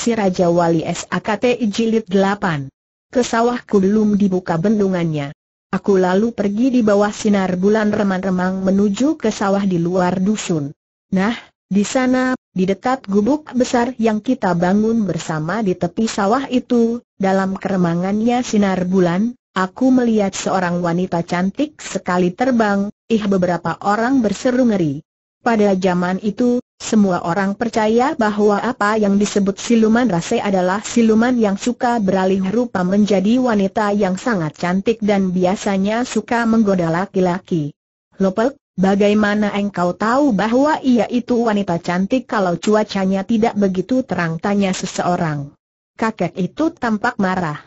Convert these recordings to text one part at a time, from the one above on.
Si Raja Wali SAKTI Jilid 8. Kesawahku belum dibuka bendungannya. Aku lalu pergi di bawah sinar bulan remang-remang menuju ke sawah di luar dusun. Nah, di sana, di dekat gubuk besar yang kita bangun bersama di tepi sawah itu, dalam keremangannya sinar bulan, aku melihat seorang wanita cantik sekali terbang. Beberapa orang berseru ngeri. Pada zaman itu, semua orang percaya bahwa apa yang disebut siluman Rase adalah siluman yang suka beralih rupa menjadi wanita yang sangat cantik dan biasanya suka menggoda laki-laki. Lopek, bagaimana engkau tahu bahwa ia itu wanita cantik kalau cuacanya tidak begitu terang? Tanya seseorang. Kakek itu tampak marah.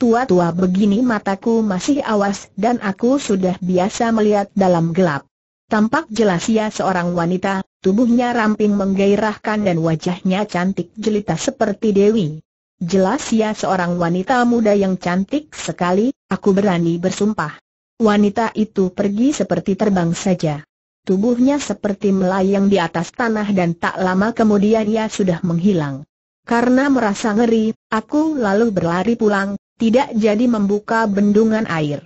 Tua-tua begini mataku masih awas dan aku sudah biasa melihat dalam gelap. Tampak jelas ia seorang wanita, tubuhnya ramping menggairahkan dan wajahnya cantik jelita seperti dewi. Jelas ia seorang wanita muda yang cantik sekali, aku berani bersumpah. Wanita itu pergi seperti terbang saja. Tubuhnya seperti melayang di atas tanah dan tak lama kemudian ia sudah menghilang. Karena merasa ngeri, aku lalu berlari pulang. Tidak jadi membuka bendungan air.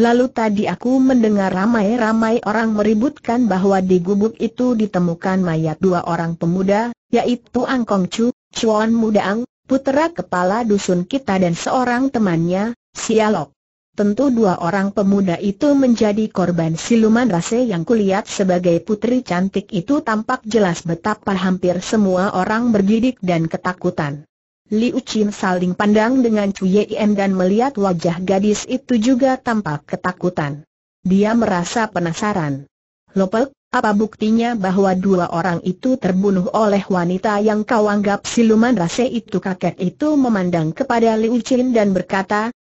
Lalu tadi aku mendengar ramai-ramai orang meributkan bahwa di gubuk itu ditemukan mayat dua orang pemuda, yaitu Angkong Chu, Chuan Mudaang, putera kepala dusun kita dan seorang temannya, Sialok. Tentu dua orang pemuda itu menjadi korban siluman Rase yang kulihat sebagai putri cantik itu. Tampak jelas betapa hampir semua orang bergidik dan ketakutan. Liu Qin saling pandang dengan Chu Yim dan melihat wajah gadis itu juga tampak ketakutan. Dia merasa penasaran. Lopek, apa buktinya bahwa dua orang itu terbunuh oleh wanita yang kau anggap siluman Rase itu? Kakek itu memandang kepada Liu Qin dan berkata,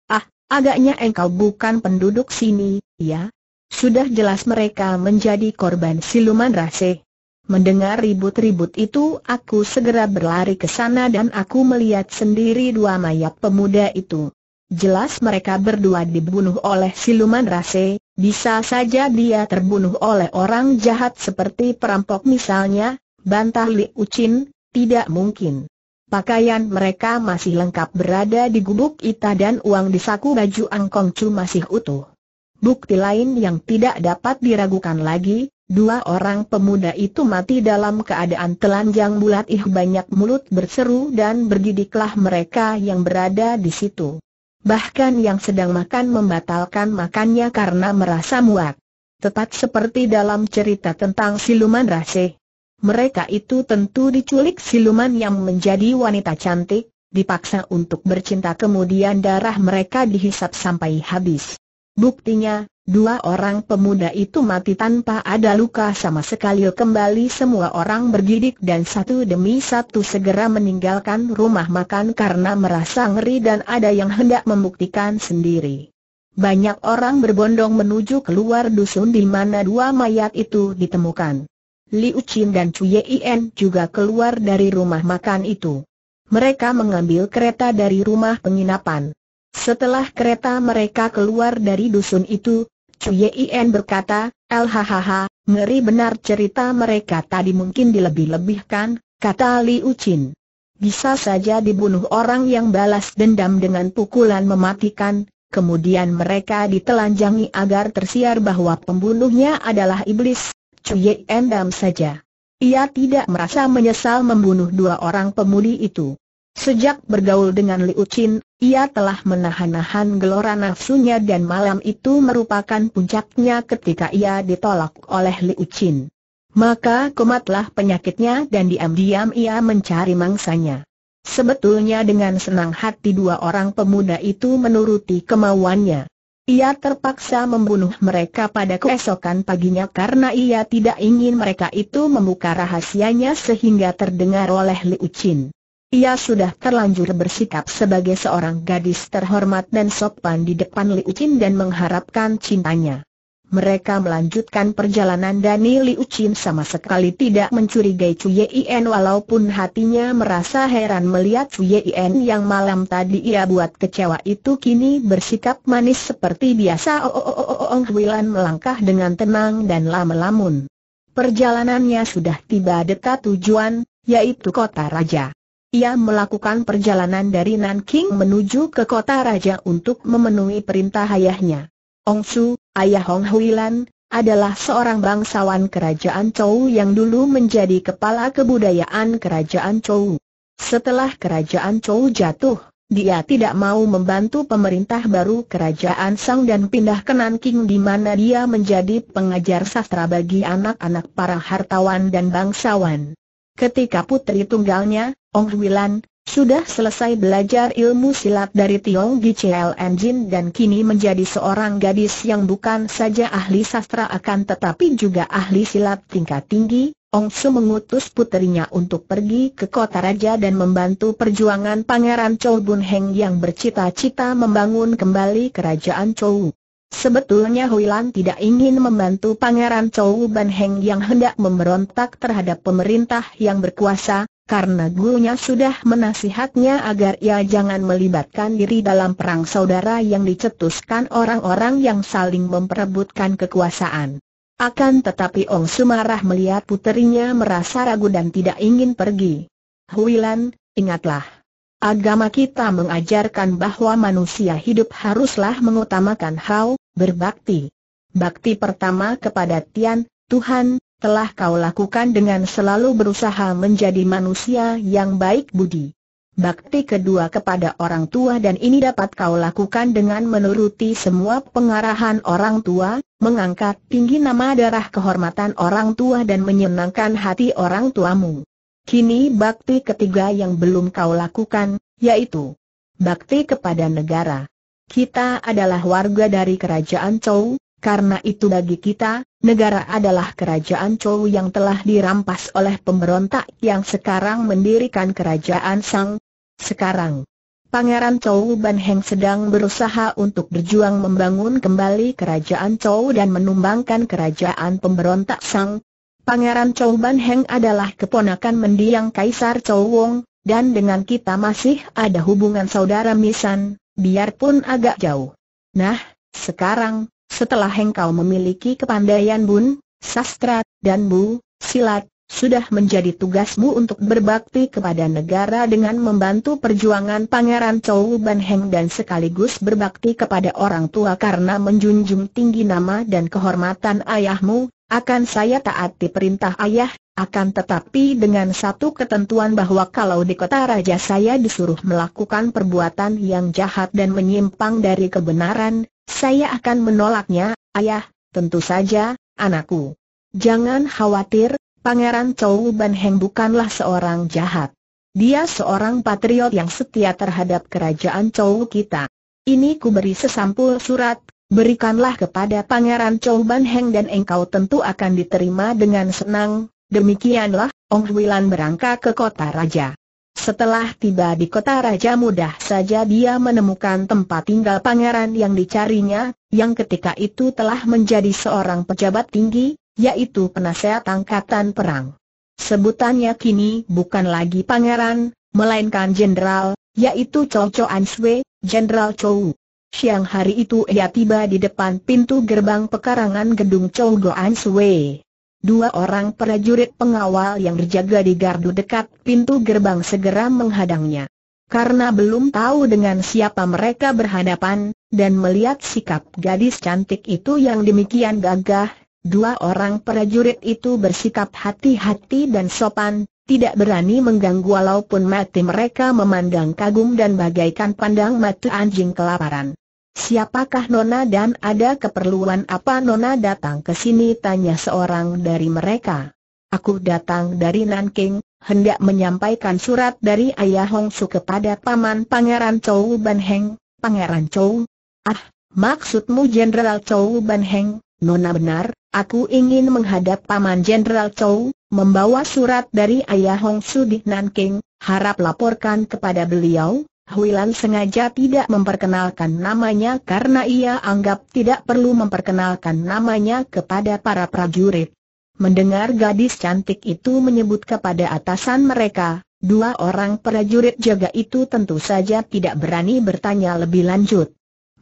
agaknya engkau bukan penduduk sini, ya? Sudah jelas mereka menjadi korban siluman Rase. Mendengar ribut-ribut itu, aku segera berlari ke sana dan aku melihat sendiri dua mayat pemuda itu. Jelas mereka berdua dibunuh oleh siluman Rase, bisa saja dia terbunuh oleh orang jahat seperti perampok misalnya, bantah Liu Qin, tidak mungkin. Pakaian mereka masih lengkap berada di gubuk kita dan uang di saku baju Angkong Chu masih utuh. Bukti lain yang tidak dapat diragukan lagi, dua orang pemuda itu mati dalam keadaan telanjang bulat. Banyak mulut berseru dan bergidiklah mereka yang berada di situ. Bahkan yang sedang makan membatalkan makannya karena merasa muak. Tepat seperti dalam cerita tentang siluman Rase. Mereka itu tentu diculik siluman yang menjadi wanita cantik, dipaksa untuk bercinta kemudian darah mereka dihisap sampai habis. Buktinya, dua orang pemuda itu mati tanpa ada luka sama sekali. Kembali semua orang bergidik dan satu demi satu segera meninggalkan rumah makan karena merasa ngeri dan ada yang hendak membuktikan sendiri. Banyak orang berbondong menuju keluar dusun di mana dua mayat itu ditemukan. Liu Qin dan Chu Yien juga keluar dari rumah makan itu. Mereka mengambil kereta dari rumah penginapan. Setelah kereta mereka keluar dari dusun itu, Chu Yien berkata, "Lhahaha, ngeri benar cerita mereka tadi. Mungkin dilebih-lebihkan," kata Liu Qin. "Bisa saja dibunuh orang yang balas dendam dengan pukulan mematikan, kemudian mereka ditelanjangi agar tersiar bahwa pembunuhnya adalah iblis." Chu Yien diam saja. Ia tidak merasa menyesal membunuh dua orang pemudi itu. Sejak bergaul dengan Liu Qin, ia telah menahan-nahan gelora nafsunya dan malam itu merupakan puncaknya ketika ia ditolak oleh Liu Qin. Maka komatlah penyakitnya dan diam-diam ia mencari mangsanya. Sebetulnya dengan senang hati dua orang pemuda itu menuruti kemauannya. Ia terpaksa membunuh mereka pada keesokan paginya karena ia tidak ingin mereka itu membuka rahasianya sehingga terdengar oleh Liu Qin. Ia sudah terlanjur bersikap sebagai seorang gadis terhormat dan sopan di depan Liu Qin dan mengharapkan cintanya. Mereka melanjutkan perjalanan dan Liu Qin sama sekali tidak mencurigai Chu Yien walaupun hatinya merasa heran melihat Chu Yien yang malam tadi ia buat kecewa itu kini bersikap manis seperti biasa. Ong Huilan melangkah dengan tenang dan lamun-lamun. Perjalanannya sudah tiba dekat tujuan, yaitu kota raja. Ia melakukan perjalanan dari Nanking menuju ke kota raja untuk memenuhi perintah ayahnya. Ong Su, ayah Hong Hui Lan, adalah seorang bangsawan kerajaan Chou yang dulu menjadi kepala kebudayaan kerajaan Chou. Setelah kerajaan Chou jatuh, dia tidak mau membantu pemerintah baru kerajaan Sang dan pindah ke Nanking di mana dia menjadi pengajar sastra bagi anak-anak para hartawan dan bangsawan. Ketika putri tunggalnya, Ong Hui Lan, sudah selesai belajar ilmu silat dari Tiong Gi Cln Jin dan kini menjadi seorang gadis yang bukan saja ahli sastra akan tetapi juga ahli silat tingkat tinggi, Ong Su mengutus putrinya untuk pergi ke kota raja dan membantu perjuangan Pangeran Chou Bun Heng yang bercita-cita membangun kembali kerajaan Chou. Sebetulnya Hui Lan tidak ingin membantu Pangeran Chou Bun Heng yang hendak memberontak terhadap pemerintah yang berkuasa, karena gurunya sudah menasihatnya agar ia jangan melibatkan diri dalam perang saudara yang dicetuskan orang-orang yang saling memperebutkan kekuasaan. Akan tetapi Ong Su marah melihat puterinya merasa ragu dan tidak ingin pergi. Hui Lan, ingatlah, agama kita mengajarkan bahwa manusia hidup haruslah mengutamakan hao, berbakti. Bakti pertama kepada Tian, Tuhan, telah kau lakukan dengan selalu berusaha menjadi manusia yang baik budi. Bakti kedua kepada orang tua dan ini dapat kau lakukan dengan menuruti semua pengarahan orang tua, mengangkat tinggi nama darah kehormatan orang tua dan menyenangkan hati orang tuamu. Kini bakti ketiga yang belum kau lakukan, yaitu bakti kepada negara. Kita adalah warga dari kerajaan Chou, karena itu bagi kita, negara adalah kerajaan Chou yang telah dirampas oleh pemberontak yang sekarang mendirikan kerajaan Sang. Sekarang, Pangeran Chou Bun Heng sedang berusaha untuk berjuang membangun kembali kerajaan Chou dan menumbangkan kerajaan pemberontak Sang. Pangeran Chou Bun Heng adalah keponakan mendiang Kaisar Chou Wong, dan dengan kita masih ada hubungan saudara misan, biarpun agak jauh. Nah, sekarang, setelah engkau memiliki kepandaian bun, sastra, dan bu, silat, sudah menjadi tugasmu untuk berbakti kepada negara dengan membantu perjuangan Pangeran Chou Bun Heng dan sekaligus berbakti kepada orang tua karena menjunjung tinggi nama dan kehormatan ayahmu. Akan saya taati perintah ayah, akan tetapi dengan satu ketentuan bahwa kalau di kota raja saya disuruh melakukan perbuatan yang jahat dan menyimpang dari kebenaran, saya akan menolaknya. Ayah, tentu saja, anakku. Jangan khawatir. Pangeran Chou Bun Heng bukanlah seorang jahat. Dia seorang patriot yang setia terhadap kerajaan Chou kita. Ini ku beri sesampul surat, berikanlah kepada Pangeran Chou Bun Heng dan engkau tentu akan diterima dengan senang. Demikianlah, Ong Hui Lan berangkat ke kota raja. Setelah tiba di kota raja mudah saja dia menemukan tempat tinggal pangeran yang dicarinya, yang ketika itu telah menjadi seorang pejabat tinggi, yaitu penasehat angkatan perang. Sebutannya kini bukan lagi pangeran, melainkan jenderal, yaitu Chou Chuan Sui, Jenderal Chou. Siang hari itu ia tiba di depan pintu gerbang pekarangan gedung Chou Chuan Sui. Dua orang prajurit pengawal yang berjaga di gardu dekat pintu gerbang segera menghadangnya. Karena belum tahu dengan siapa mereka berhadapan, dan melihat sikap gadis cantik itu yang demikian gagah, dua orang prajurit itu bersikap hati-hati dan sopan, tidak berani mengganggu walaupun mata mereka memandang kagum dan bagaikan pandang mata anjing kelaparan. Siapakah Nona dan ada keperluan apa Nona datang ke sini? Tanya seorang dari mereka. Aku datang dari Nanking, hendak menyampaikan surat dari ayah Hong Su kepada paman Pangeran Chou Bun Heng. Pangeran Chou? Ah, maksudmu Jenderal Chou Bun Heng? Nona benar. Aku ingin menghadap Paman Jenderal Chou, membawa surat dari ayah Hong Su di Nanking, harap laporkan kepada beliau. Hui Lan sengaja tidak memperkenalkan namanya karena ia anggap tidak perlu memperkenalkan namanya kepada para prajurit. Mendengar gadis cantik itu menyebut kepada atasan mereka, dua orang prajurit jaga itu tentu saja tidak berani bertanya lebih lanjut.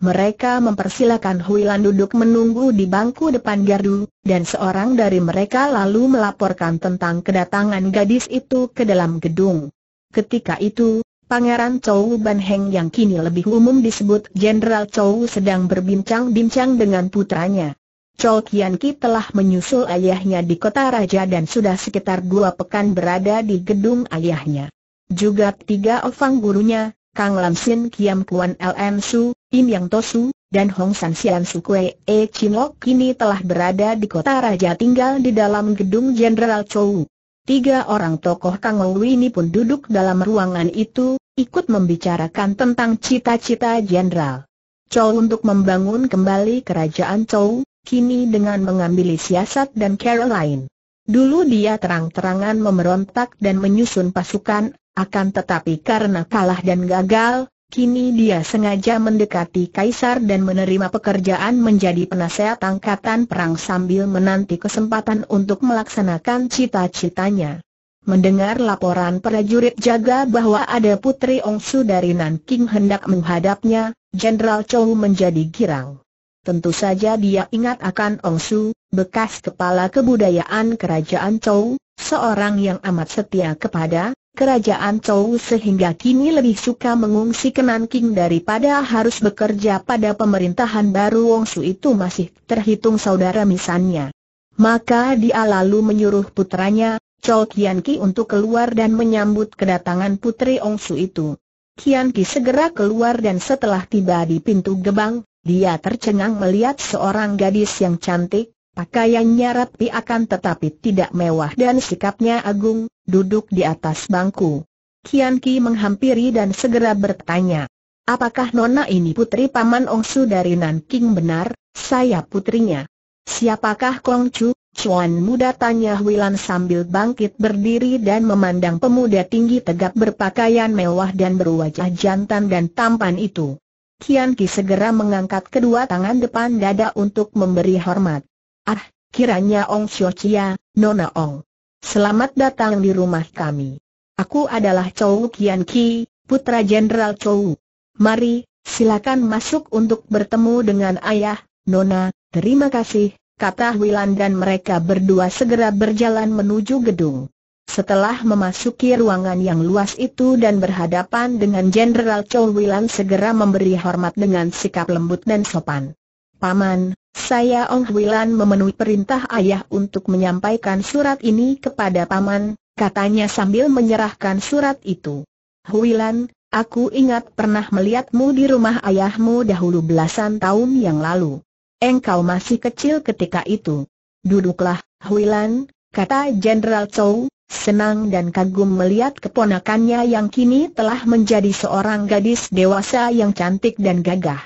Mereka mempersilakan Hui Lan duduk menunggu di bangku depan gardu, dan seorang dari mereka lalu melaporkan tentang kedatangan gadis itu ke dalam gedung. Ketika itu, Pangeran Chou Ban Heng yang kini lebih umum disebut Jenderal Chou sedang berbincang-bincang dengan putranya. Chou Kian Ki telah menyusul ayahnya di kota raja dan sudah sekitar 2 pekan berada di gedung ayahnya. Juga 3 ofang gurunya, Kang Lam Sin Kiam Kuan Lm Su, Im Yang Tosu, dan Hong San Sian Su Kue E Chin Lok kini telah berada di kota raja tinggal di dalam gedung Jenderal Chou. 3 orang tokoh Kang Ou ini pun duduk dalam ruangan itu, ikut membicarakan tentang cita-cita Jenderal Chou untuk membangun kembali kerajaan Chou, kini dengan mengambil siasat dan cara lain. Dulu dia terang-terangan memberontak dan menyusun pasukan, akan tetapi karena kalah dan gagal, kini dia sengaja mendekati kaisar dan menerima pekerjaan menjadi penasehat angkatan perang sambil menanti kesempatan untuk melaksanakan cita-citanya. Mendengar laporan prajurit jaga bahwa ada putri Ongsu dari Nanking hendak menghadapnya, Jenderal Chou menjadi girang. Tentu saja dia ingat akan Ongsu, bekas kepala kebudayaan kerajaan Chou, seorang yang amat setia kepada kerajaan Chou sehingga kini lebih suka mengungsi ke Nanking daripada harus bekerja pada pemerintahan baru. Ongsu itu masih terhitung saudara misannya. Maka dia lalu menyuruh putranya, Chou Kian Ki untuk keluar dan menyambut kedatangan putri Ongsu itu. Kian Ki segera keluar dan setelah tiba di pintu gerbang, dia tercengang melihat seorang gadis yang cantik, pakaiannya rapi akan tetapi tidak mewah dan sikapnya agung, duduk di atas bangku. Kian Ki menghampiri dan segera bertanya, "Apakah nona ini putri paman Ongsu dari Nanking?" "Benar, saya putrinya." "Siapakah Kongcu, cuan muda?" tanya Huilan sambil bangkit berdiri dan memandang pemuda tinggi tegap berpakaian mewah dan berwajah jantan dan tampan itu. Kian Ki segera mengangkat kedua tangan depan dada untuk memberi hormat. "Ah, kiranya Ong Sio Chia, Nona Ong. Selamat datang di rumah kami. Aku adalah Chou Kian Ki, putra Jenderal Chou. Mari, silakan masuk untuk bertemu dengan ayah, Nona." "Terima kasih," kata Huilan dan mereka berdua segera berjalan menuju gedung. Setelah memasuki ruangan yang luas itu dan berhadapan dengan Jenderal Chou, Huilan segera memberi hormat dengan sikap lembut dan sopan. "Paman, saya Ong Huilan memenuhi perintah ayah untuk menyampaikan surat ini kepada paman," katanya sambil menyerahkan surat itu. "Huilan, aku ingat pernah melihatmu di rumah ayahmu dahulu belasan tahun yang lalu. Engkau masih kecil ketika itu." "Duduklah, Huilan," kata Jenderal Chou, senang dan kagum melihat keponakannya yang kini telah menjadi seorang gadis dewasa yang cantik dan gagah.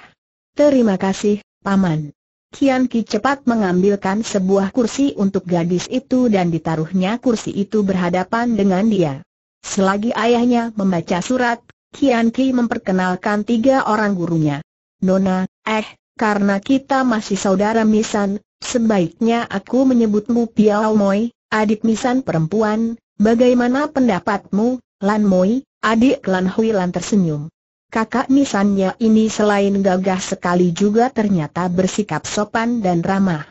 "Terima kasih, paman." Kian Ki cepat mengambilkan sebuah kursi untuk gadis itu dan ditaruhnya kursi itu berhadapan dengan dia. Selagi ayahnya membaca surat, Kian Ki memperkenalkan 3 orang gurunya. "Nona, karena kita masih saudara misan, sebaiknya aku menyebutmu Piao Moi, adik misan perempuan. Bagaimana pendapatmu, Lan Moi?" Adik Lan Huilan tersenyum. Kakak misannya ini selain gagah sekali juga ternyata bersikap sopan dan ramah.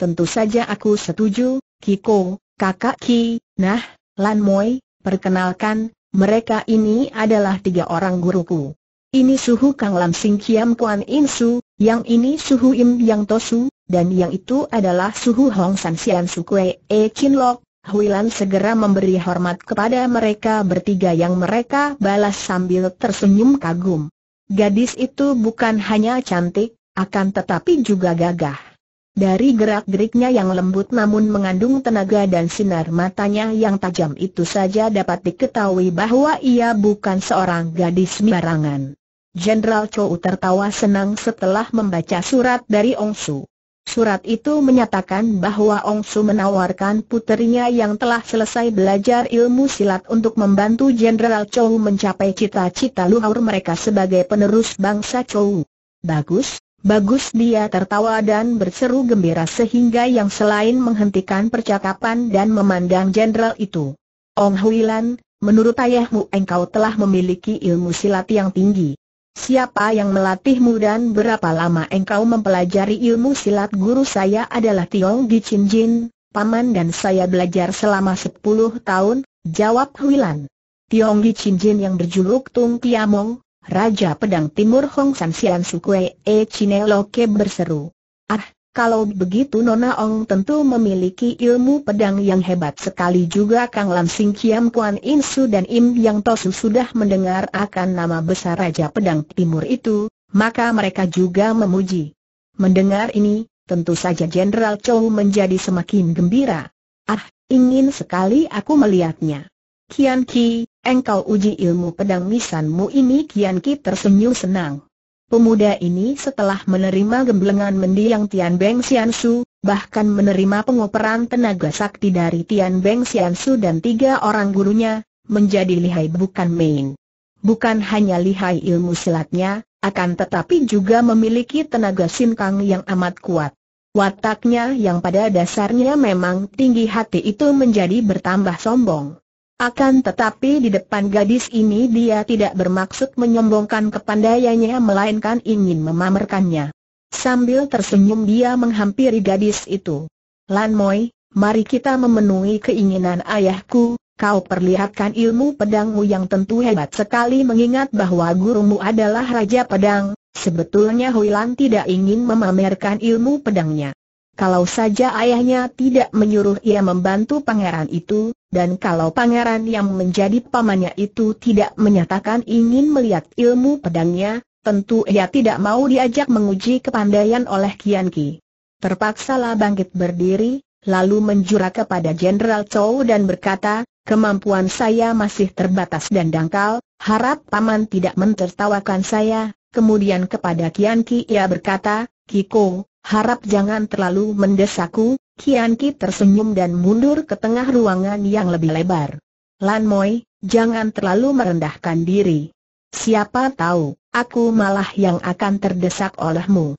"Tentu saja aku setuju, Kiko, kakak Ki." "Nah, Lan Moi, perkenalkan, mereka ini adalah 3 orang guruku. Ini Suhu Kang Lam Sin Kiam Kuan In Su, yang ini Suhu Im Yang Tosu, dan yang itu adalah Suhu Hong San Sian Su Kue E Chin Lok." Huilan segera memberi hormat kepada mereka bertiga yang mereka balas sambil tersenyum kagum. Gadis itu bukan hanya cantik, akan tetapi juga gagah. Dari gerak-geriknya yang lembut namun mengandung tenaga dan sinar matanya yang tajam itu saja dapat diketahui bahwa ia bukan seorang gadis sembarangan. Jenderal Chou tertawa senang setelah membaca surat dari Ongsu. Surat itu menyatakan bahwa Ongsu menawarkan putrinya yang telah selesai belajar ilmu silat untuk membantu Jenderal Chou mencapai cita-cita luhur mereka sebagai penerus bangsa Chou. "Bagus, bagus," dia tertawa dan berseru gembira sehingga yang selain menghentikan percakapan dan memandang jenderal itu. "Ong Huilan, menurut ayahmu engkau telah memiliki ilmu silat yang tinggi. Siapa yang melatihmu dan berapa lama engkau mempelajari ilmu silat?" "Guru saya adalah Tiong Gi Chin Jin, paman, dan saya belajar selama 10 tahun, jawab Huilan. Tionggi Chinjin yang berjuluk Tung Kiamong, Raja Pedang Timur Hong San Sian Sukwe E Chineloke berseru. Ah, kalau begitu Nona Ong tentu memiliki ilmu pedang yang hebat sekali juga. Kang Lam Sing Kiam Kuan In Su dan Im Yang Tosu sudah mendengar akan nama besar Raja Pedang Timur itu, maka mereka juga memuji. Mendengar ini, tentu saja Jenderal Chow menjadi semakin gembira. Ah, ingin sekali aku melihatnya. Kian Ki, engkau uji ilmu pedang nisanmu ini. Kian Ki tersenyum senang. Pemuda ini setelah menerima gemblengan mendiang Tian Beng Sian Su, bahkan menerima pengoperan tenaga sakti dari Tian Beng Sian Su dan 3 orang gurunya, menjadi lihai bukan main. Bukan hanya lihai ilmu silatnya, akan tetapi juga memiliki tenaga sinkang yang amat kuat. Wataknya yang pada dasarnya memang tinggi hati itu menjadi bertambah sombong. Akan tetapi di depan gadis ini dia tidak bermaksud menyombongkan kepandaiannya, melainkan ingin memamerkannya. Sambil tersenyum dia menghampiri gadis itu. Lan Moi, mari kita memenuhi keinginan ayahku. Kau perlihatkan ilmu pedangmu yang tentu hebat sekali, mengingat bahwa gurumu adalah Raja Pedang. Sebetulnya Hui Lan tidak ingin memamerkan ilmu pedangnya. Kalau saja ayahnya tidak menyuruh ia membantu pangeran itu, dan kalau pangeran yang menjadi pamannya itu tidak menyatakan ingin melihat ilmu pedangnya, tentu ia tidak mau diajak menguji kepandaian oleh Kian Ki. Terpaksalah bangkit berdiri, lalu menjura kepada Jenderal Chow dan berkata, kemampuan saya masih terbatas dan dangkal, harap paman tidak mentertawakan saya. Kemudian kepada Kian Ki ia berkata, Kiko, harap jangan terlalu mendesakku. Kian Ki tersenyum dan mundur ke tengah ruangan yang lebih lebar. Lan Moi, jangan terlalu merendahkan diri. Siapa tahu, aku malah yang akan terdesak olehmu.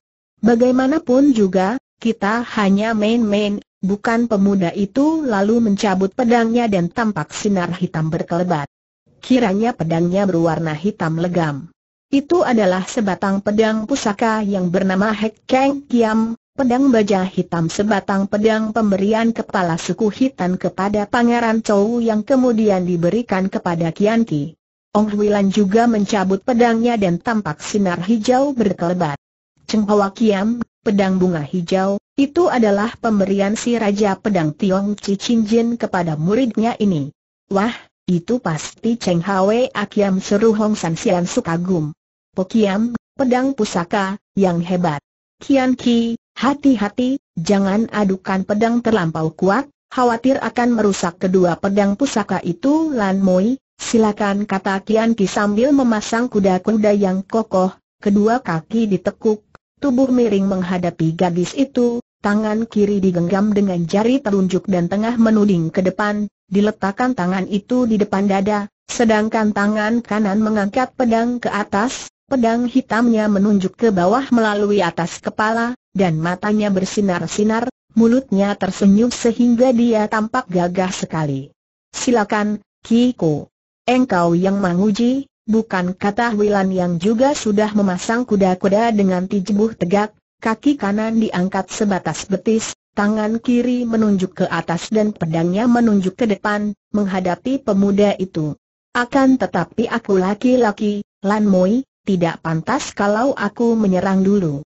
Bagaimanapun juga, kita hanya main-main. Bukan? Pemuda itu lalu mencabut pedangnya dan tampak sinar hitam berkelebat. Kiranya pedangnya berwarna hitam legam. Itu adalah sebatang pedang pusaka yang bernama Hek Keng Kiam, pedang baja hitam, sebatang pedang pemberian kepala suku Hitan kepada Pangeran Chow yang kemudian diberikan kepada Kian Ki. Ong Hui Lan juga mencabut pedangnya dan tampak sinar hijau berkelebat. Cheng Hoa Kiam, pedang bunga hijau. Itu adalah pemberian si Raja Pedang Tiong Ci Chinjin kepada muridnya ini. Wah, itu pasti Cheng Hwa Kiam, seru Hong San Sian Su kagum. Po Kiam, pedang pusaka yang hebat. Kian Ki, hati-hati, jangan adukan pedang terlampau kuat, khawatir akan merusak kedua pedang pusaka itu. Lan Moi, silakan, kata Kian Ki sambil memasang kuda-kuda yang kokoh, kedua kaki ditekuk. Tubuh miring menghadapi gadis itu, tangan kiri digenggam dengan jari telunjuk dan tengah menuding ke depan, diletakkan tangan itu di depan dada, sedangkan tangan kanan mengangkat pedang ke atas, pedang hitamnya menunjuk ke bawah melalui atas kepala, dan matanya bersinar-sinar, mulutnya tersenyum sehingga dia tampak gagah sekali. Silakan, Kiko. Engkau yang menguji? Bukan? kata Hui Lan yang juga sudah memasang kuda-kuda dengan tubuh tegak, kaki kanan diangkat sebatas betis, tangan kiri menunjuk ke atas dan pedangnya menunjuk ke depan, menghadapi pemuda itu. Akan tetapi aku laki-laki, Lan Moi, tidak pantas kalau aku menyerang dulu.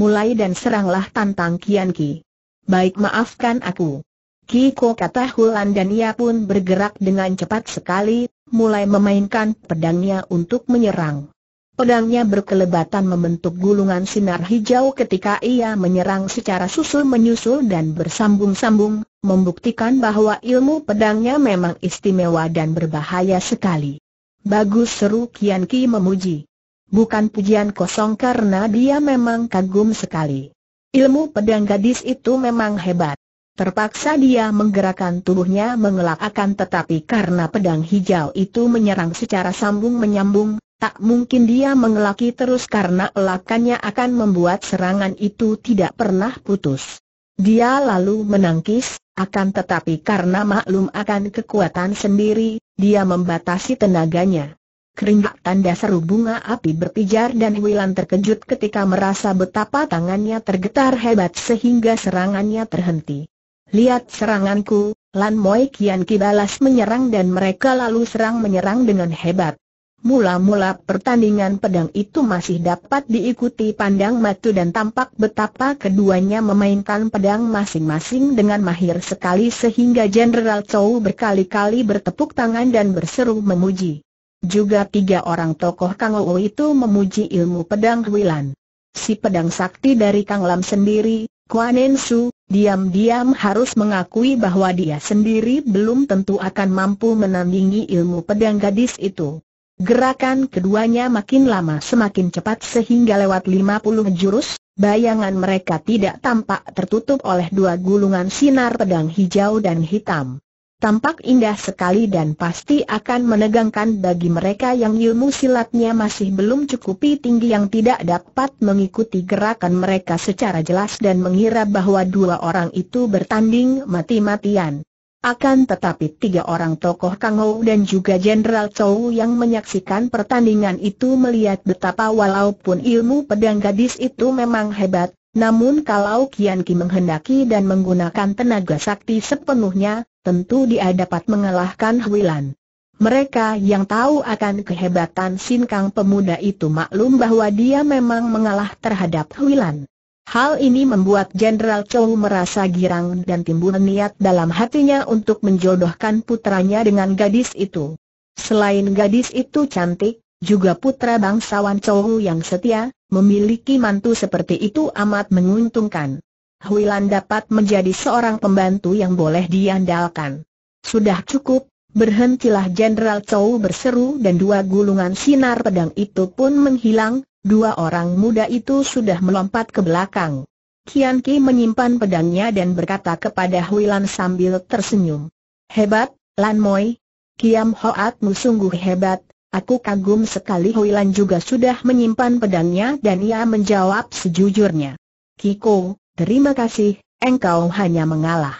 Mulai dan seranglah, tantang Kian Ki. Baik, maafkan aku, Kiko, kata Hui Lan, dan ia pun bergerak dengan cepat sekali, mulai memainkan pedangnya untuk menyerang. Pedangnya berkelebatan membentuk gulungan sinar hijau ketika ia menyerang secara susul-menyusul dan bersambung-sambung, membuktikan bahwa ilmu pedangnya memang istimewa dan berbahaya sekali. Bagus, seru Kian Ki memuji. Bukan pujian kosong karena dia memang kagum sekali. Ilmu pedang gadis itu memang hebat. Terpaksa dia menggerakkan tubuhnya mengelak, akan tetapi karena pedang hijau itu menyerang secara sambung-menyambung, tak mungkin dia mengelaki terus karena elakannya akan membuat serangan itu tidak pernah putus. Dia lalu menangkis, akan tetapi karena maklum akan kekuatan sendiri, dia membatasi tenaganya. Keringat tanda seru bunga api berpijar dan Hui Lan terkejut ketika merasa betapa tangannya tergetar hebat sehingga serangannya terhenti. Lihat seranganku, Lan Moi Kian Ki balas menyerang dan mereka lalu serang menyerang dengan hebat. Mula-mula pertandingan pedang itu masih dapat diikuti pandang mata dan tampak betapa keduanya memainkan pedang masing-masing dengan mahir sekali sehingga Jenderal Chow berkali-kali bertepuk tangan dan berseru memuji. Juga tiga orang tokoh Kang Ou itu memuji ilmu pedang Hui Lan. Si pedang sakti dari Kang Lam sendiri, Kuan Yin Su, diam-diam harus mengakui bahwa dia sendiri belum tentu akan mampu menandingi ilmu pedang gadis itu. Gerakan keduanya makin lama semakin cepat sehingga lewat 50 jurus, bayangan mereka tidak tampak tertutup oleh dua gulungan sinar pedang hijau dan hitam. Tampak indah sekali dan pasti akan menegangkan bagi mereka yang ilmu silatnya masih belum cukupi tinggi yang tidak dapat mengikuti gerakan mereka secara jelas dan mengira bahwa dua orang itu bertanding mati-matian. Akan tetapi tiga orang tokoh Kang Ou dan juga Jenderal Chow yang menyaksikan pertandingan itu melihat betapa walaupun ilmu pedang gadis itu memang hebat, namun kalau Kian Ki menghendaki dan menggunakan tenaga sakti sepenuhnya, tentu dia dapat mengalahkan Hui Lan. Mereka yang tahu akan kehebatan Sinkang pemuda itu maklum bahwa dia memang mengalah terhadap Hui Lan. Hal ini membuat Jenderal Chow merasa girang dan timbul niat dalam hatinya untuk menjodohkan putranya dengan gadis itu. Selain gadis itu cantik, juga putra bangsawan Chow yang setia, memiliki mantu seperti itu amat menguntungkan. Hui Lan dapat menjadi seorang pembantu yang boleh diandalkan. Sudah cukup, berhentilah, Jenderal Chow berseru dan dua gulungan sinar pedang itu pun menghilang. Dua orang muda itu sudah melompat ke belakang. Kian Ki menyimpan pedangnya dan berkata kepada Hui Lan sambil tersenyum, "Hebat, Lan Moi. Kiam Hoatmu sungguh hebat. Aku kagum sekali." Hui Lan juga sudah menyimpan pedangnya dan ia menjawab sejujurnya, "Kiko, terima kasih, engkau hanya mengalah.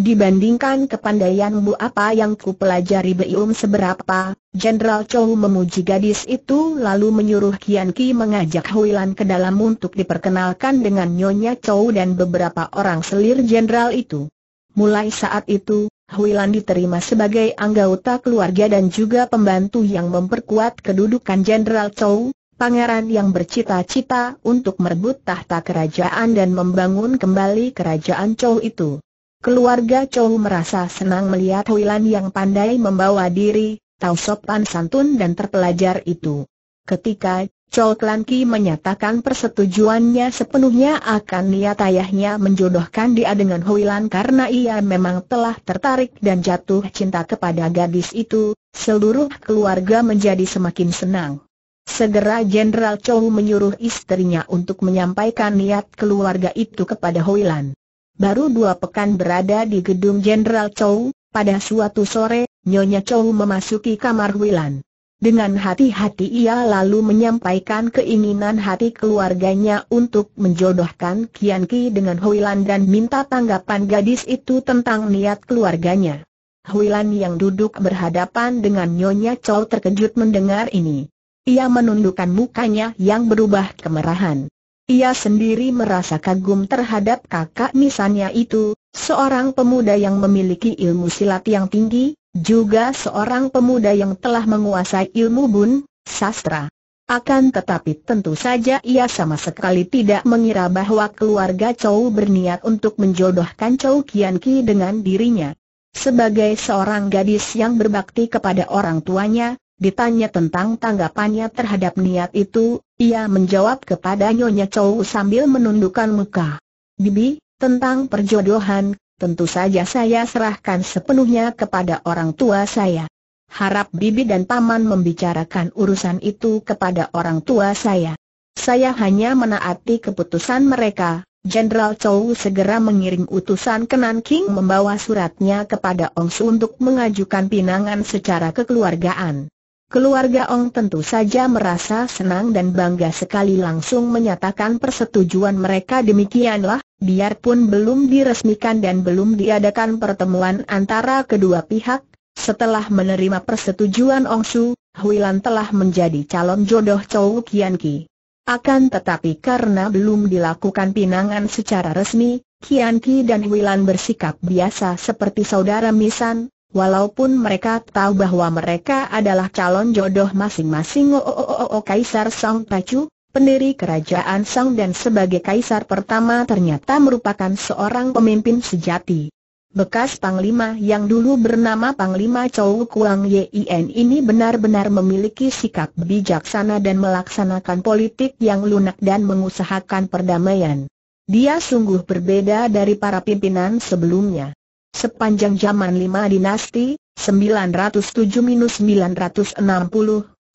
Dibandingkan kepandaianmu apa yang kupelajari belum seberapa." Jenderal Chow memuji gadis itu lalu menyuruh Kian Ki mengajak Hui Lan ke dalam untuk diperkenalkan dengan Nyonya Chow dan beberapa orang selir jenderal itu. Mulai saat itu, Hui Lan diterima sebagai anggota keluarga dan juga pembantu yang memperkuat kedudukan Jenderal Chow, pangeran yang bercita-cita untuk merebut tahta kerajaan dan membangun kembali kerajaan Chow itu. Keluarga Chow merasa senang melihat Hui Lan yang pandai membawa diri, tahu sopan santun dan terpelajar itu. Ketika Chow Klan Ki menyatakan persetujuannya sepenuhnya akan niat ayahnya menjodohkan dia dengan Hui Lan karena ia memang telah tertarik dan jatuh cinta kepada gadis itu, seluruh keluarga menjadi semakin senang. Segera Jenderal Chow menyuruh istrinya untuk menyampaikan niat keluarga itu kepada Hui Lan. Baru 2 pekan berada di gedung Jenderal Chow, pada suatu sore, Nyonya Chow memasuki kamar Hui Lan. Dengan hati-hati ia lalu menyampaikan keinginan hati keluarganya untuk menjodohkan Kian Ki dengan Hui Lan dan minta tanggapan gadis itu tentang niat keluarganya. Hui Lan yang duduk berhadapan dengan Nyonya Chow terkejut mendengar ini. Ia menundukkan mukanya yang berubah kemerahan. Ia sendiri merasa kagum terhadap kakak nisannya itu, seorang pemuda yang memiliki ilmu silat yang tinggi, juga seorang pemuda yang telah menguasai ilmu bun, sastra. Akan tetapi tentu saja ia sama sekali tidak mengira bahwa keluarga Chow berniat untuk menjodohkan Chow Kian Ki dengan dirinya. Sebagai seorang gadis yang berbakti kepada orang tuanya, ditanya tentang tanggapannya terhadap niat itu, ia menjawab kepada Nyonya Chow sambil menundukkan muka, "Bibi, tentang perjodohan, tentu saja saya serahkan sepenuhnya kepada orang tua saya. Harap Bibi dan Paman membicarakan urusan itu kepada orang tua saya. Saya hanya menaati keputusan mereka." Jenderal Chow segera mengirim utusan ke Nanking membawa suratnya kepada Ong Su untuk mengajukan pinangan secara kekeluargaan. Keluarga Ong tentu saja merasa senang dan bangga sekali langsung menyatakan persetujuan mereka. Demikianlah, biarpun belum diresmikan dan belum diadakan pertemuan antara kedua pihak, setelah menerima persetujuan Ong Su, Hui Lan telah menjadi calon jodoh Chow Kian Ki. Akan tetapi karena belum dilakukan pinangan secara resmi, Kian Ki dan Wilan bersikap biasa seperti saudara misan, walaupun mereka tahu bahwa mereka adalah calon jodoh masing-masing. Kaisar Song Pacu, pendiri kerajaan Song dan sebagai kaisar pertama ternyata merupakan seorang pemimpin sejati. Bekas panglima yang dulu bernama Panglima Chow Kuang Yin ini benar-benar memiliki sikap bijaksana dan melaksanakan politik yang lunak dan mengusahakan perdamaian. Dia sungguh berbeda dari para pimpinan sebelumnya. Sepanjang zaman lima dinasti, 907-960,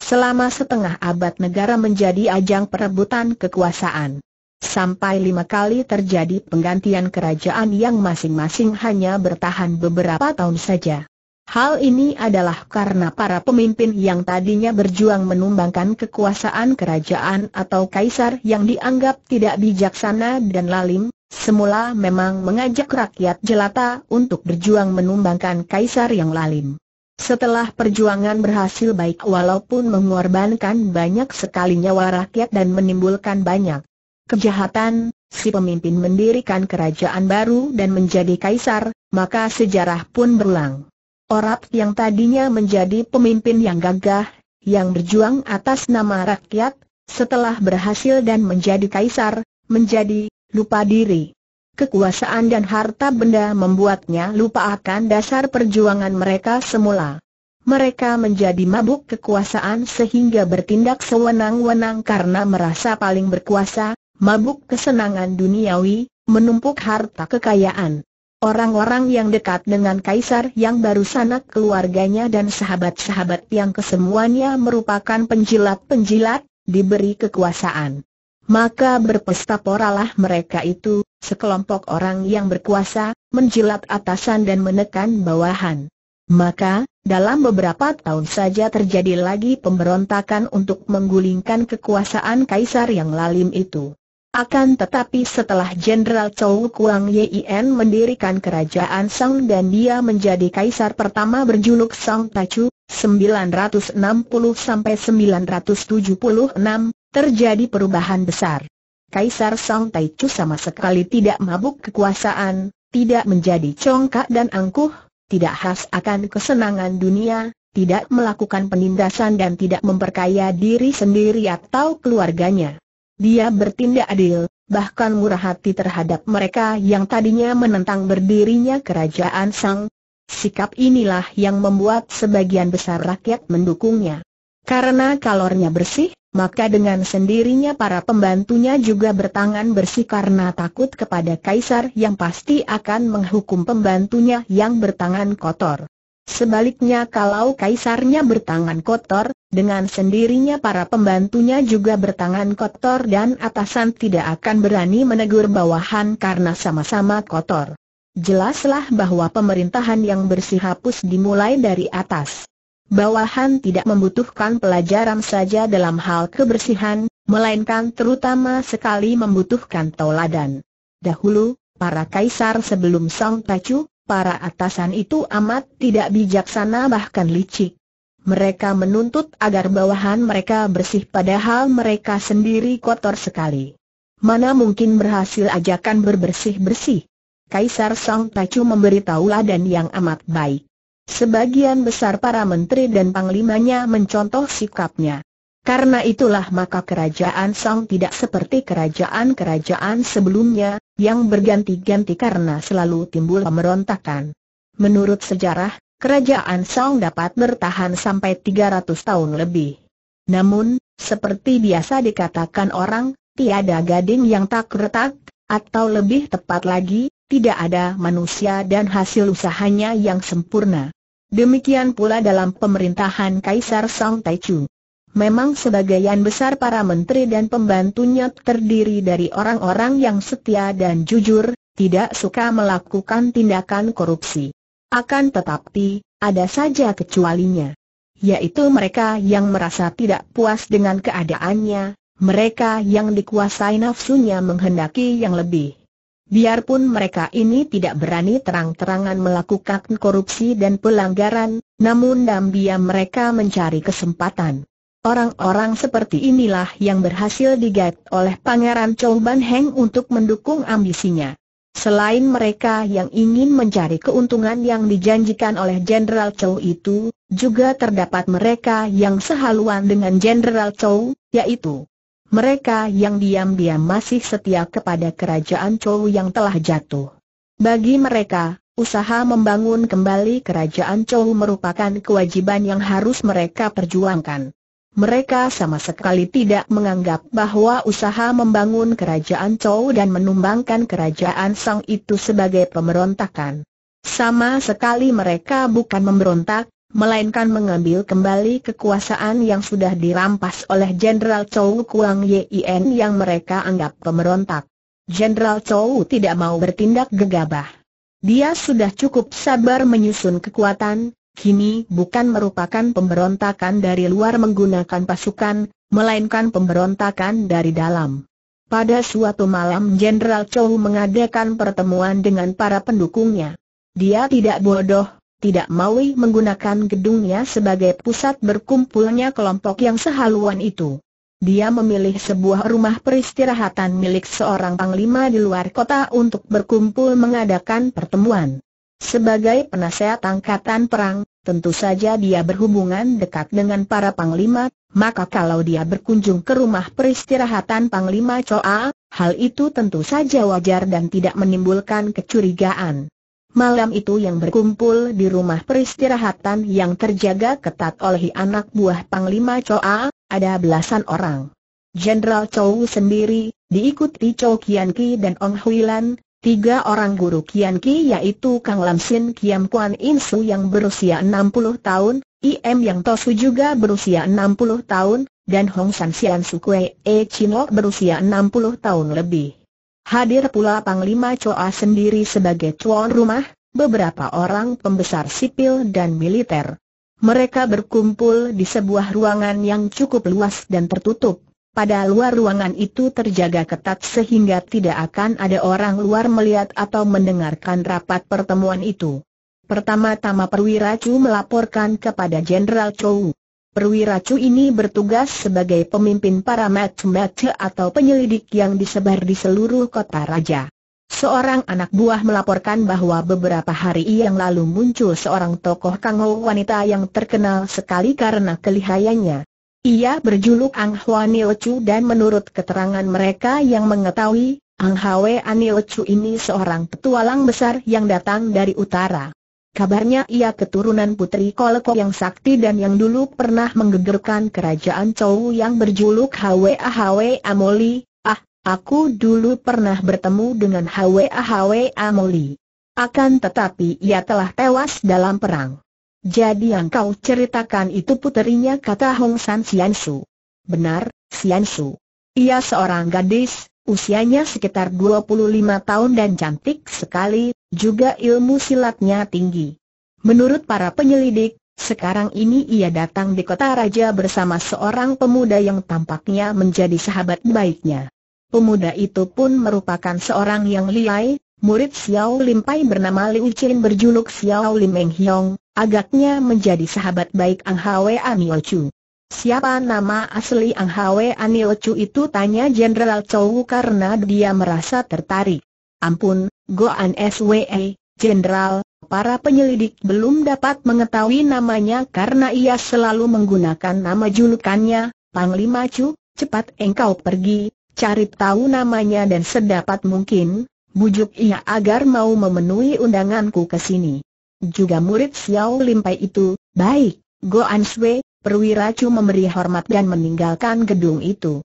selama setengah abad negara menjadi ajang perebutan kekuasaan. Sampai 5 kali terjadi penggantian kerajaan yang masing-masing hanya bertahan beberapa tahun saja. Hal ini adalah karena para pemimpin yang tadinya berjuang menumbangkan kekuasaan kerajaan atau kaisar yang dianggap tidak bijaksana dan lalim, semula memang mengajak rakyat jelata untuk berjuang menumbangkan kaisar yang lalim. Setelah perjuangan berhasil baik walaupun mengorbankan banyak sekali nyawa rakyat dan menimbulkan banyak kejahatan, si pemimpin mendirikan kerajaan baru dan menjadi kaisar, maka sejarah pun berulang. Orang yang tadinya menjadi pemimpin yang gagah, yang berjuang atas nama rakyat, setelah berhasil dan menjadi kaisar, menjadi lupa diri. Kekuasaan dan harta benda membuatnya lupa akan dasar perjuangan mereka semula. Mereka menjadi mabuk kekuasaan sehingga bertindak sewenang-wenang karena merasa paling berkuasa, mabuk kesenangan duniawi, menumpuk harta kekayaan. Orang-orang yang dekat dengan kaisar yang baru sanak keluarganya dan sahabat-sahabat yang kesemuanya merupakan penjilat-penjilat, diberi kekuasaan. Maka berpesta poralah mereka itu, sekelompok orang yang berkuasa, menjilat atasan dan menekan bawahan. Maka, dalam beberapa tahun saja terjadi lagi pemberontakan untuk menggulingkan kekuasaan kaisar yang lalim itu. Akan tetapi setelah Jenderal Chow Kuang Yin mendirikan kerajaan Song dan dia menjadi kaisar pertama berjuluk Song Pacu, 960-976, terjadi perubahan besar. Kaisar Song Pacu sama sekali tidak mabuk kekuasaan, tidak menjadi congkak dan angkuh, tidak khas akan kesenangan dunia, tidak melakukan penindasan dan tidak memperkaya diri sendiri atau keluarganya. Dia bertindak adil, bahkan murah hati terhadap mereka yang tadinya menentang berdirinya kerajaan Song. Sikap inilah yang membuat sebagian besar rakyat mendukungnya. Karena kalornya bersih, maka dengan sendirinya para pembantunya juga bertangan bersih karena takut kepada kaisar yang pasti akan menghukum pembantunya yang bertangan kotor. Sebaliknya kalau kaisarnya bertangan kotor, dengan sendirinya para pembantunya juga bertangan kotor dan atasan tidak akan berani menegur bawahan karena sama-sama kotor. Jelaslah bahwa pemerintahan yang bersih harus dimulai dari atas. Bawahan tidak membutuhkan pelajaran saja dalam hal kebersihan, melainkan terutama sekali membutuhkan tauladan. Dahulu, para kaisar sebelum Song Pacu, para atasan itu amat tidak bijaksana bahkan licik. Mereka menuntut agar bawahan mereka bersih padahal mereka sendiri kotor sekali. Mana mungkin berhasil ajakan berbersih-bersih. Kaisar Song Pacu memberi tauladan yang amat baik. Sebagian besar para menteri dan panglimanya mencontoh sikapnya. Karena itulah maka kerajaan Song tidak seperti kerajaan-kerajaan sebelumnya, yang berganti-ganti karena selalu timbul pemberontakan. Menurut sejarah, kerajaan Song dapat bertahan sampai 300 tahun lebih. Namun, seperti biasa dikatakan orang, tiada gading yang tak retak, atau lebih tepat lagi, tidak ada manusia dan hasil usahanya yang sempurna. Demikian pula dalam pemerintahan Kaisar Song Pacu. Memang sebagian besar para menteri dan pembantunya terdiri dari orang-orang yang setia dan jujur, tidak suka melakukan tindakan korupsi. Akan tetapi, ada saja kecualinya. Yaitu mereka yang merasa tidak puas dengan keadaannya, mereka yang dikuasai nafsunya menghendaki yang lebih. Biarpun mereka ini tidak berani terang-terangan melakukan korupsi dan pelanggaran, namun dalam diam mereka mencari kesempatan. Orang-orang seperti inilah yang berhasil digait oleh Pangeran Chow Ban Heng untuk mendukung ambisinya. Selain mereka yang ingin mencari keuntungan yang dijanjikan oleh Jenderal Chow itu, juga terdapat mereka yang sehaluan dengan Jenderal Chow, yaitu mereka yang diam-diam masih setia kepada kerajaan Chow yang telah jatuh. Bagi mereka, usaha membangun kembali kerajaan Chow merupakan kewajiban yang harus mereka perjuangkan. Mereka sama sekali tidak menganggap bahwa usaha membangun kerajaan Chow dan menumbangkan kerajaan Song itu sebagai pemberontakan. Sama sekali mereka bukan memberontak, melainkan mengambil kembali kekuasaan yang sudah dirampas oleh Jenderal Chow Kuang Yin yang mereka anggap pemberontak. Jenderal Chow tidak mau bertindak gegabah. Dia sudah cukup sabar menyusun kekuatan. Kini bukan merupakan pemberontakan dari luar menggunakan pasukan, melainkan pemberontakan dari dalam. Pada suatu malam Jenderal Chow mengadakan pertemuan dengan para pendukungnya. Dia tidak bodoh, tidak mau menggunakan gedungnya sebagai pusat berkumpulnya kelompok yang sehaluan itu. Dia memilih sebuah rumah peristirahatan milik seorang panglima di luar kota untuk berkumpul mengadakan pertemuan. Sebagai penasehat angkatan perang, tentu saja dia berhubungan dekat dengan para panglima, maka kalau dia berkunjung ke rumah peristirahatan Panglima Choa, hal itu tentu saja wajar dan tidak menimbulkan kecurigaan. Malam itu yang berkumpul di rumah peristirahatan yang terjaga ketat oleh anak buah Panglima Choa, ada belasan orang. Jenderal Chow sendiri, diikuti Chow Kian Ki dan Ong Hui Lan. Tiga orang guru Kian Ki yaitu Kang Lam Sin Kiam Kuan In Su yang berusia 60 tahun, Im Yang Tosu juga berusia 60 tahun, dan Hong San Sian Su Kwe E Chino berusia 60 tahun lebih. Hadir pula Panglima Choa sendiri sebagai tuan rumah, beberapa orang pembesar sipil dan militer. Mereka berkumpul di sebuah ruangan yang cukup luas dan tertutup. Pada luar ruangan itu terjaga ketat sehingga tidak akan ada orang luar melihat atau mendengarkan rapat pertemuan itu. Pertama-tama Perwira Chu melaporkan kepada Jenderal Chow. Perwira Chu ini bertugas sebagai pemimpin para mata-mata atau penyelidik yang disebar di seluruh kota raja. Seorang anak buah melaporkan bahwa beberapa hari yang lalu muncul seorang tokoh Kangho wanita yang terkenal sekali karena kelihayannya. Ia berjuluk Ang Hwa Nio Chu dan menurut keterangan mereka yang mengetahui, Ang Hwa Nio Chu ini seorang petualang besar yang datang dari utara. Kabarnya ia keturunan putri Koleko yang sakti dan yang dulu pernah menggegerkan kerajaan Chow yang berjuluk Hwa Hwa Moli. Aku dulu pernah bertemu dengan Hwa Hwa Moli. Akan tetapi ia telah tewas dalam perang. Jadi yang kau ceritakan itu puterinya, kata Hong San Sian Su. Benar, Sian Su. Ia seorang gadis, usianya sekitar 25 tahun dan cantik sekali, juga ilmu silatnya tinggi. Menurut para penyelidik, sekarang ini ia datang di kota raja bersama seorang pemuda yang tampaknya menjadi sahabat baiknya. Pemuda itu pun merupakan seorang yang liai, murid Xiao Lim Pai bernama Liu Chen berjuluk Xiao Lim Eng Hiong. Agaknya menjadi sahabat baik Ang Hwa Nio Chu. Siapa nama asli Ang Hwa Nio Chu itu, tanya Jenderal Chow karena dia merasa tertarik. Ampun, Goan Swee, Jenderal, para penyelidik belum dapat mengetahui namanya karena ia selalu menggunakan nama julukannya, Panglima Chu. Cepat engkau pergi, cari tahu namanya dan sedapat mungkin, bujuk ia agar mau memenuhi undanganku ke sini. Juga murid Xiao Lim Pai itu. Baik, Goan Sui. Perwira Chu memberi hormat dan meninggalkan gedung itu.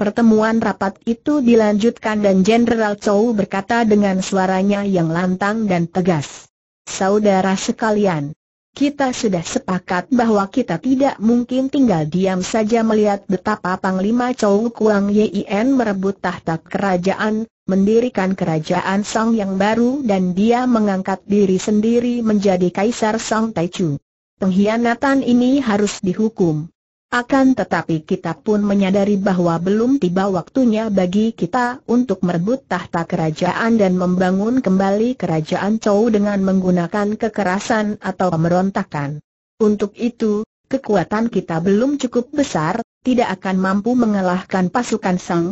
Pertemuan rapat itu dilanjutkan dan Jenderal Chow berkata dengan suaranya yang lantang dan tegas, saudara sekalian, kita sudah sepakat bahwa kita tidak mungkin tinggal diam saja melihat betapa Panglima Chow Kuang Yin merebut tahta kerajaan, mendirikan kerajaan Song yang baru dan dia mengangkat diri sendiri menjadi Kaisar Song Taichu. Pengkhianatan ini harus dihukum. Akan tetapi kita pun menyadari bahwa belum tiba waktunya bagi kita untuk merebut tahta kerajaan dan membangun kembali kerajaan Chow dengan menggunakan kekerasan atau pemberontakan. Untuk itu, kekuatan kita belum cukup besar, tidak akan mampu mengalahkan pasukan Song.